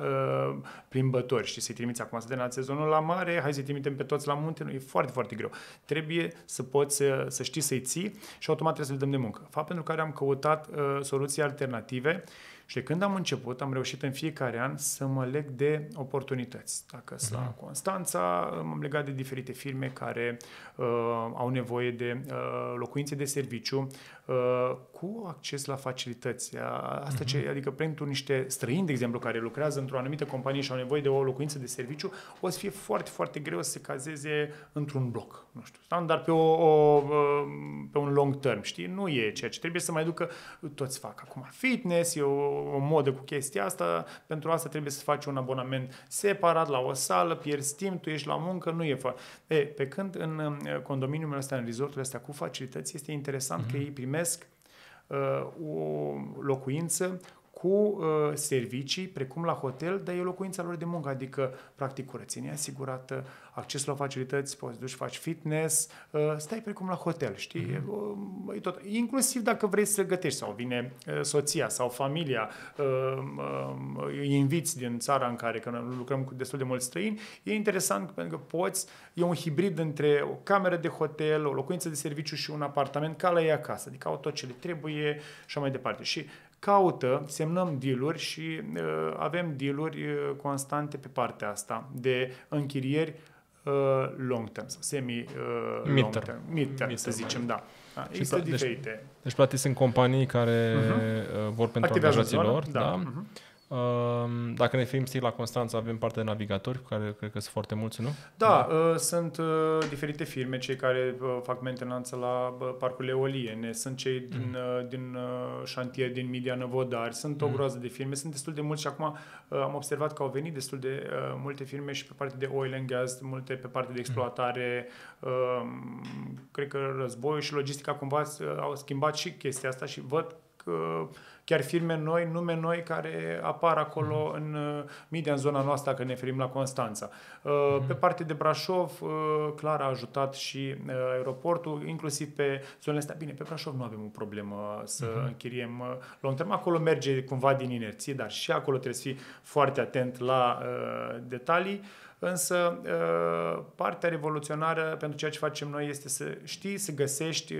plimbători. Știi, să-i trimiți acum, să de la sezonul la mare, hai să-i trimitem pe toți la munte, e foarte, foarte greu. Trebuie să poți să știi să-i ții și automat trebuie să le dăm de muncă. Fapt pentru care am căutat soluții alternative și de când am început, am reușit în fiecare an să mă leg de oportunități. Dacă sunt la Constanța, m-am legat de diferite firme care au nevoie de locuințe de serviciu cu acces la facilități. Asta ce, adică pentru niște străini, de exemplu, care lucrează într-o anumită companie și au nevoie de o locuință de serviciu, o să fie foarte, foarte greu să se cazeze într-un bloc, nu știu, standard pe un long term, știi? Nu e ceea ce trebuie să mai ducă, toți fac acum fitness, o modă cu chestia asta, pentru asta trebuie să faci un abonament separat la o sală, pierzi timp, tu ești la muncă, nu e pe când în condominiul ăsta, în resortul ăsta cu facilități, este interesant că ei primesc o locuință cu servicii, precum la hotel, dar e locuința lor de muncă, adică practic curățenie asigurată, acces la facilități, poți duci, faci fitness, stai precum la hotel, știi? E tot. Inclusiv dacă vrei să gătești sau vine soția sau familia, îi inviți din țara în care, că noi lucrăm cu destul de mulți străini, e interesant pentru că poți, e un hibrid între o cameră de hotel, o locuință de serviciu și un apartament ca la ei acasă, adică au tot ce le trebuie și mai departe. Și caută, semnăm deal-uri și avem deal-uri constante pe partea asta de închirieri long term sau semi-long term. Mid-term, să zicem, da. Există diferite. Deci, practic, sunt companii care vor pentru angajații lor. Da. Dacă ne fim strict la Constanța, avem parte de navigatori, cu care cred că sunt foarte mulți, nu? Da. Sunt diferite firme, cei care fac mentenanță la parcurile eoliene, sunt cei din șantier, din Media Năvodari, sunt o groază de firme, sunt destul de mulți și acum am observat că au venit destul de multe firme și pe partea de oil and gas, multe pe partea de exploatare, cred că războiul și logistica cumva au schimbat și chestia asta și văd că chiar firme noi, nume noi care apar acolo în media, în zona noastră, că ne ferim la Constanța. Pe partea de Brașov, clar a ajutat și aeroportul, inclusiv pe zonele astea. Bine, pe Brașov nu avem o problemă să închiriem long term. Acolo merge cumva din inerție, dar și acolo trebuie să fii foarte atent la detalii. Însă partea revoluționară pentru ceea ce facem noi este să știi, să găsești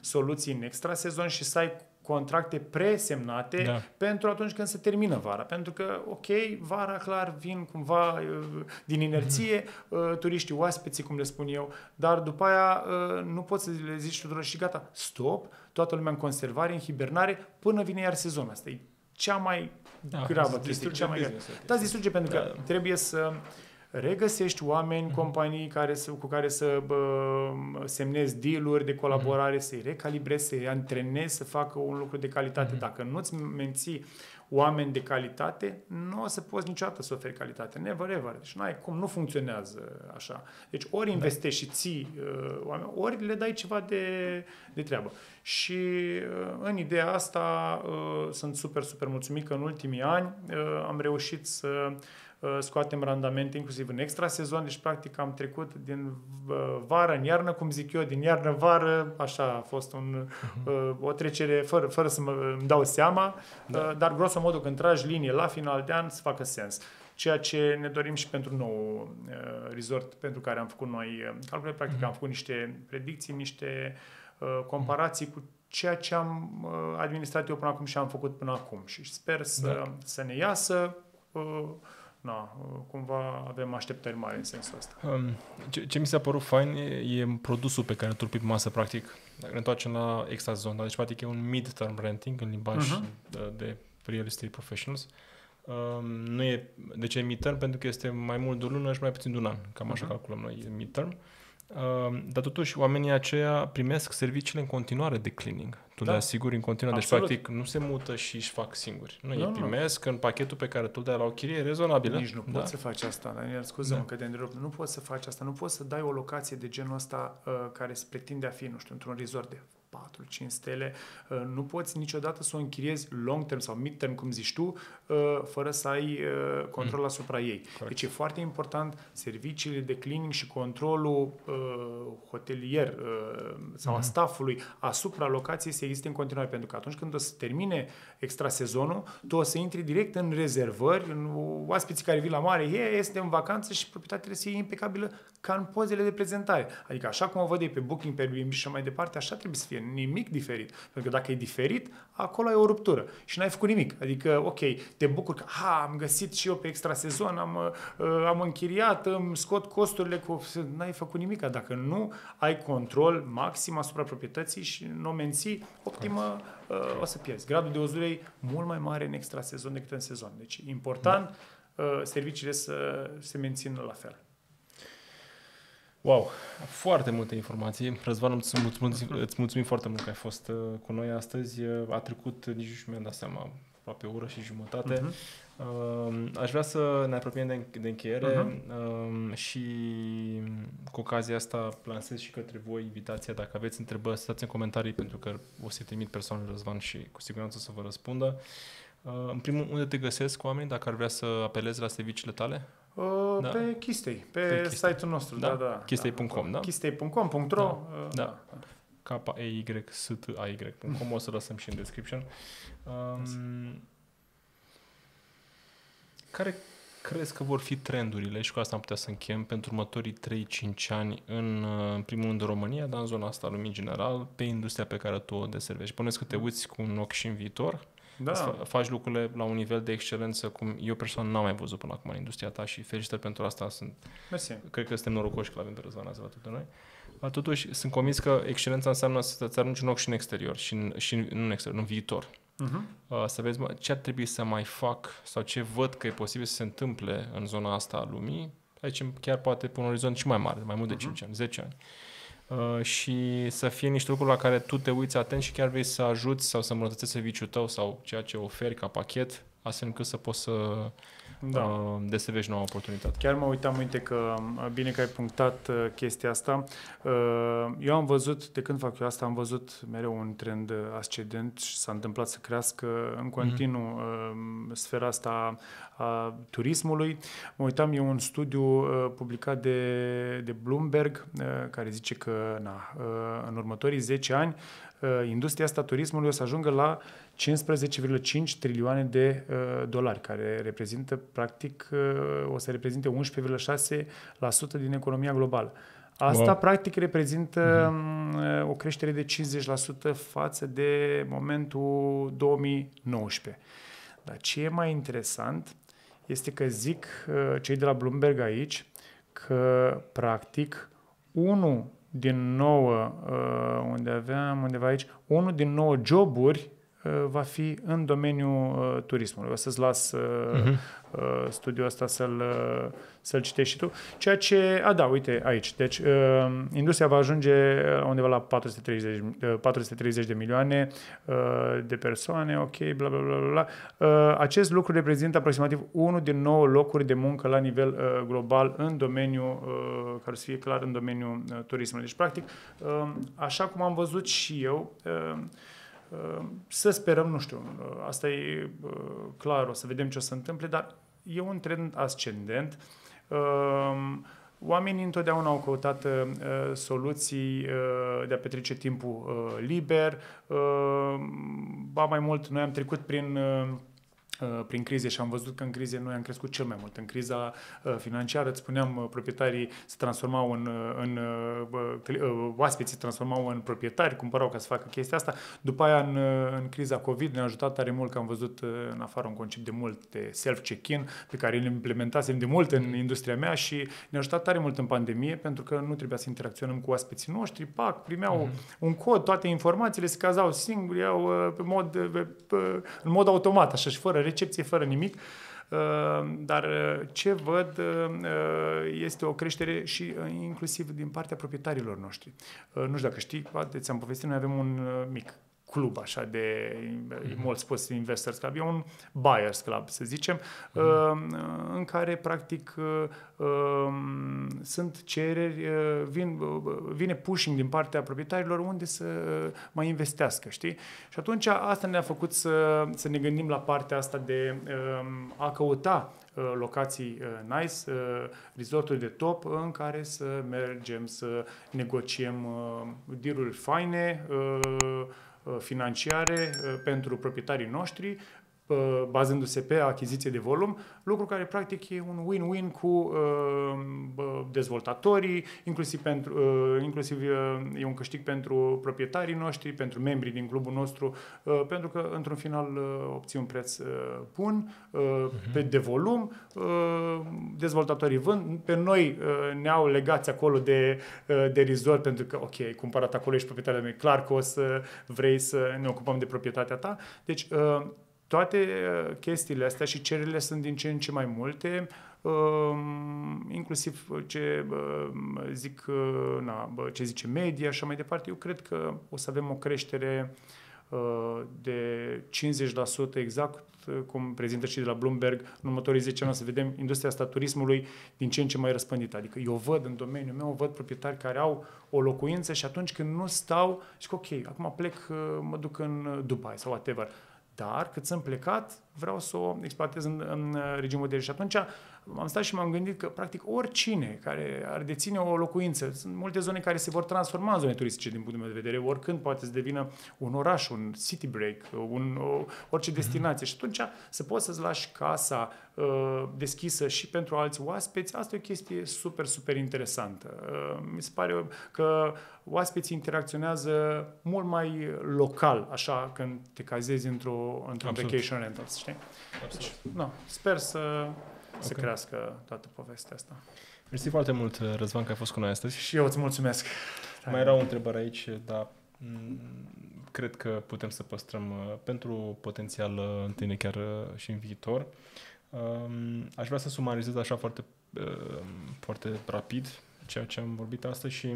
soluții în extra sezon și să ai contracte presemnate pentru atunci când se termină vara. Pentru că, ok, vara clar vin cumva din inerție turiștii, oaspeții, cum le spun eu, dar după aia nu poți să le zici tuturor și gata, stop, toată lumea în conservare, în hibernare, până vine iar sezonul ăsta. E cea mai gravă chestie. Da, se distruge pentru că trebuie să regăsești oameni, companii cu care să semnezi deal-uri de colaborare, să-i recalibrezi, să-i antrenezi, să facă un lucru de calitate. Dacă nu-ți menții oameni de calitate, nu o să poți niciodată să oferi calitate. Never ever. Deci n-ai cum, nu funcționează așa. Deci ori investești și ții oameni, ori le dai ceva de treabă. Și în ideea asta sunt super, super mulțumit că în ultimii ani am reușit să scoatem randamente inclusiv în extra sezon, deci practic am trecut din vară în iarnă, cum zic eu, din iarnă vară, așa a fost o trecere fără să îmi dau seama, dar grosomodo când tragi linie la final de an să facă sens. Ceea ce ne dorim și pentru nou resort pentru care am făcut noi calcule, practic am făcut niște predicții, niște comparații cu ceea ce am administrat eu până acum și am făcut până acum. Și sper să ne iasă. Cumva avem așteptări mari în sensul ăsta. Ce mi s-a părut fain e produsul pe care îl turpi pe masă, practic. Dacă ne întoarcem la extra-zona, deci practic e un mid-term renting în limbaj de real estate professionals. Nu e, de ce e mid-term? Pentru că este mai mult de o lună și mai puțin de un an. Cam așa calculăm noi, e mid-term. Dar totuși oamenii aceia primesc serviciile în continuare de cleaning. Tu le asiguri în continuare. Absolut. Deci practic nu se mută și își fac singuri. Ei primesc în pachetul pe care tu le dai la o chirie rezonabilă. Nici nu poți să faci asta, Daniel, scuză-mă că te întrerup. Nu poți să faci asta, nu poți să dai o locație de genul ăsta care se pretinde a fi, nu știu, într-un resort de 4-5 stele, nu poți niciodată să o închiriezi long-term sau mid-term, cum zici tu, fără să ai control asupra ei. Correct. Deci e foarte important serviciile de cleaning și controlul hotelier sau a staffului asupra locației să existe în continuare, pentru că atunci când o să termine extrasezonul, tu o să intri direct în rezervări, în oaspeții care vin la mare, este în vacanță și proprietatea trebuie să fie impecabilă ca în pozele de prezentare. Adică așa cum o văd pe Booking, pe Airbnb și mai departe, așa trebuie să fie. Nimic diferit. Pentru că dacă e diferit, acolo e o ruptură și n-ai făcut nimic. Adică, ok, te bucur că am găsit și eu pe extrasezon, am închiriat, îmi scot costurile, n-ai făcut nimic. Dacă nu ai control maxim asupra proprietății și nu o menții optimă, o să pierzi. Gradul de uzură e mult mai mare în extrasezon decât în sezon. Deci e important serviciile să se mențină la fel. Wow, foarte multe informații. Răzvan, îți mulțumim foarte mult că ai fost cu noi astăzi. A trecut, nici nu mi-am dat seama, aproape o oră și jumătate. Aș vrea să ne apropiem de încheiere și cu ocazia asta lansez și către voi invitația. Dacă aveți întrebări, stați în comentarii, pentru că o să-i trimit persoanele Răzvan și cu siguranță o să vă răspundă. În primul, unde te găsesc oamenii dacă ar vrea să apelezi la serviciile tale? Pe KeyStay, pe site-ul nostru, KeyStay.com, KeyStay.com.ro. KeyStay.com, o să lăsăm și în description. Care crezi că vor fi trendurile, și cu asta am putea să încheiem, pentru următorii 3-5 ani în primul rând în România, dar în zona asta lumii general, pe industria pe care tu o deservești? Puneți că te uiți cu un ochi și în viitor. Faci lucrurile la un nivel de excelență cum eu personal n-am mai văzut până acum în industria ta și felicitări pentru asta. Cred că suntem norocoși că l-avem pe Răzvan azi alături de noi. Totuși, sunt convins că excelența înseamnă să-ți arunci un ochi și în exterior în viitor. Să vezi ce ar trebui să mai fac sau ce văd că e posibil să se întâmple în zona asta a lumii. Aici chiar poate pe un orizont și mai mare, mai mult de 5 ani, 10 ani. Și să fie niște lucruri la care tu te uiți atent și chiar vrei să ajuți sau să îmbunătățești serviciul tău sau ceea ce oferi ca pachet, astfel încât să poți să deservești noua oportunitate. Chiar mă uitam, uite că bine că ai punctat chestia asta. Eu am văzut, de când fac eu asta, am văzut mereu un trend ascendent și s-a întâmplat să crească în continuu sfera asta a turismului. Mă uitam, e un studiu publicat de Bloomberg care zice că în următorii 10 ani industria asta turismului o să ajungă la 15,5 trilioane de dolari, care reprezintă, practic, o să reprezinte 11,6% din economia globală. Asta, practic, reprezintă o creștere de 50% față de momentul 2019. Dar ce e mai interesant este că zic cei de la Bloomberg aici că, practic, unul din 9 joburi va fi în domeniul turismului. O să-ți las studiul ăsta să-l citești și tu. Ceea ce... uite, aici. Deci, industria va ajunge undeva la 430 de milioane de persoane, acest lucru reprezintă aproximativ 1 din 9 locuri de muncă la nivel global în domeniul, care să fie clar, în domeniul turismului. Deci, practic, așa cum am văzut și eu, să sperăm, nu știu, asta e clar, o să vedem ce o să întâmple, dar e un trend ascendent. Oamenii întotdeauna au căutat soluții de a petrece timpul liber. Ba mai mult, noi am trecut prin prin crize și am văzut că în crize noi am crescut cel mai mult. În criza financiară, îți spuneam, proprietarii se transformau oaspeții se transformau în proprietari, cumpărau ca să facă chestia asta. După aia, în criza COVID, ne-a ajutat tare mult că am văzut în afară un concept de mult de self-check-in pe care îl implementasem de mult în industria mea și ne-a ajutat tare mult în pandemie pentru că nu trebuia să interacționăm cu oaspeții noștri, primeau un cod, toate informațiile se cazau singuri, în mod automat, așa și fără recepție, fără nimic, dar ce văd este o creștere și inclusiv din partea proprietarilor noștri. Nu știu dacă știi, poate ți-am povestit, noi avem un mic club, așa de, mult spus, investors club, e un buyers club, să zicem, în care, practic, sunt cereri, vine pushing din partea proprietarilor unde să mai investească, știi? Și atunci asta ne-a făcut să ne gândim la partea asta de a căuta locații nice, resorturi de top în care să mergem, să negociem deal-uri faine, financiare pentru proprietarii noștri, bazându-se pe achiziție de volum, lucru care practic e un win-win cu dezvoltatorii, inclusiv e un câștig pentru proprietarii noștri, pentru membrii din clubul nostru, pentru că într-un final obții un preț bun, de volum, dezvoltatorii vând, pe noi ne-au legați acolo de resort, pentru că, ok, ai cumpărat acolo, ești proprietatea mea, clar că o să vrei să ne ocupăm de proprietatea ta, deci toate chestiile astea și cererile sunt din ce în ce mai multe, inclusiv ce zice media și așa mai departe. Eu cred că o să avem o creștere de 50% exact, cum prezintă și de la Bloomberg, în următorii 10 ani o să vedem industria asta turismului din ce în ce mai răspândită. Adică eu văd în domeniul meu, văd proprietari care au o locuință și atunci când nu stau, zic ok, acum plec, mă duc în Dubai sau whatever. Dar, cât sunt plecat, vreau să o exploatez în regimul de... Și atunci am stat și m-am gândit că, practic, oricine care ar deține o locuință, sunt multe zone care se vor transforma în zone turistice, din punctul meu de vedere, oricând poate să devină un oraș, un city break, orice destinație. Și atunci să poți să-ți lași casa deschisă și pentru alți oaspeți, asta e o chestie super, super interesantă. Mi se pare că oaspeții interacționează mult mai local, așa, când te cazezi într-un vacation rentals, știi? Absolut. Deci, sper să crească toată povestea asta. Mersi foarte mult, Răzvan, că ai fost cu noi astăzi. Și eu îți mulțumesc. Mai erau întrebări aici, dar cred că putem să păstrăm pentru potențial întâlnire chiar și în viitor. Aș vrea să sumarizez așa foarte, foarte rapid ceea ce am vorbit astăzi și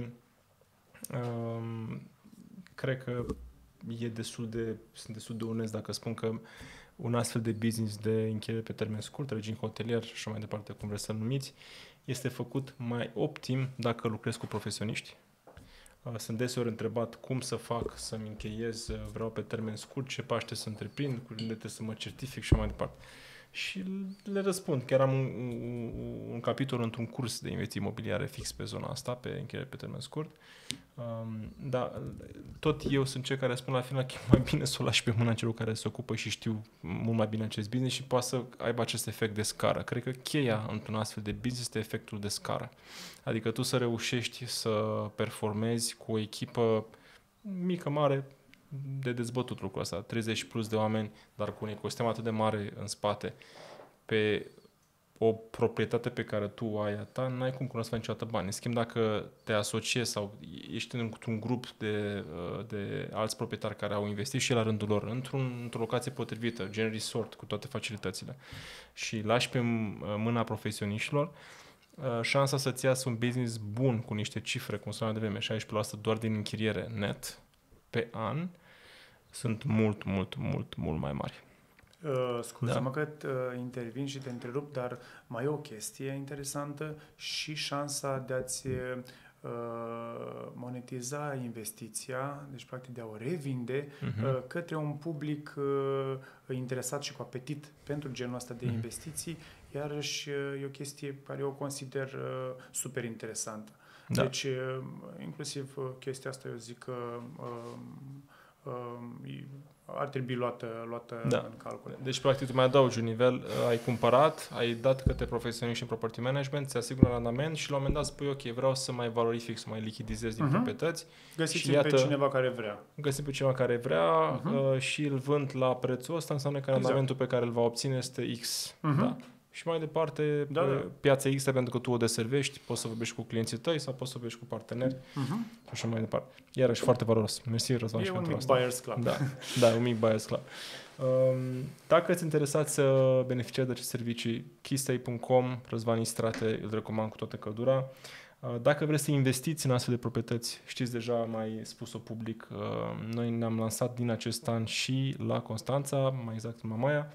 cred că sunt destul de onest dacă spun că un astfel de business de încheiere pe termen scurt, regim hotelier și așa mai departe, cum vreți să-l numiți, este făcut mai optim dacă lucrezi cu profesioniști. Sunt deseori întrebat cum să fac să-mi încheiez, vreau pe termen scurt, ce paște să întreprind, cum trebuie să mă certific și așa mai departe. Și le răspund. Chiar am un capitol într-un curs de investiții imobiliare fix pe zona asta, pe încheiere pe termen scurt. Dar tot eu sunt cel care spun la final că e mai bine să o lași pe mâna celor care se ocupă și știu mult mai bine acest business și poate să aibă acest efect de scară. Cred că cheia într-un astfel de business este efectul de scară. Adică tu să reușești să performezi cu o echipă mică, mare, de dezbătut lucrul ăsta, 30 plus de oameni, dar cu un ecosistem atât de mare în spate, pe o proprietate pe care tu ai a ta, n-ai cum cunoaște niciodată bani. În schimb, dacă te asociezi sau ești într-un grup de alți proprietari care au investit și la rândul lor într-o locație potrivită, gen resort, cu toate facilitățile, și lași pe mâna profesioniștilor, șansa să-ți iasă un business bun cu niște cifre, cum spuneam de vreme, 16% doar din închiriere net, pe an, sunt mult, mult, mult, mult mai mari. Scuze-mă că intervin și te întrerup, dar mai e o chestie interesantă și șansa de a-ți monetiza investiția, deci practic de a o revinde către un public interesat și cu apetit pentru genul ăsta de investiții, iarăși e o chestie care eu o consider super interesantă. Da. Deci, inclusiv chestia asta, eu zic că ar trebui luată în calcul. Deci, practic, tu mai adaugi un nivel, ai cumpărat, ai dat către profesioniști în property management, ți asigură randament și la un moment dat spui, ok, vreau să mai valorific, să mai lichidizez din proprietăți. Găsiți pe cineva care vrea. Găsiți pe cineva care vrea și îl vând la prețul ăsta, înseamnă că randamentul pe care îl va obține este X. Da? Și mai departe, piața X, pentru că tu o deservești, poți să vorbești cu clienții tăi sau poți să vorbești cu parteneri și așa mai departe. Iarăși foarte valoros. Mersi, Răzvan, și pentru asta. E un mic buyer's club. Da, un mic buyer's club. Dacă ești interesat să beneficiați de aceste servicii, keystay.com, Răzvan Istrate, îl recomand cu toată căldura. Dacă vreți să investiți în astfel de proprietăți, știți deja, am mai spus-o public, noi ne-am lansat din acest an și la Constanța, mai exact în Mamaia,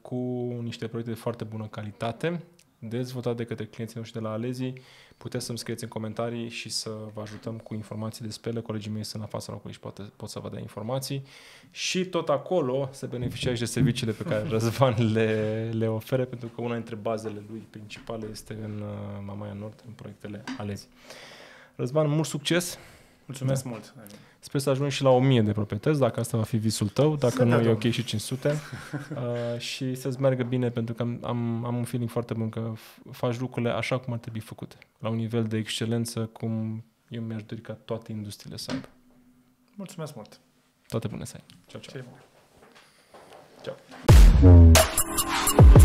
cu niște proiecte de foarte bună calitate, dezvoltate de către clienții noștri de la Alezii. Puteți să-mi scrieți în comentarii și să vă ajutăm cu informații despre ele. Colegii mei sunt la fața locului și pot să vă dea informații. Și tot acolo să beneficiați de serviciile pe care Răzvan le ofere, pentru că una dintre bazele lui principale este în Mamaia Nord, în proiectele Alezii. Răzvan, mult succes! Mulțumesc mult! Sper să ajungi și la 1000 de proprietăți, dacă asta va fi visul tău, dacă nu e ok și 500. Și să-ți meargă bine, pentru că am un feeling foarte bun că faci lucrurile așa cum ar trebui făcute, la un nivel de excelență, cum eu mi-aș dori ca toate industriile să aibă. Mulțumesc mult! Toate bune să ai! Ceau, ceau! Ceau!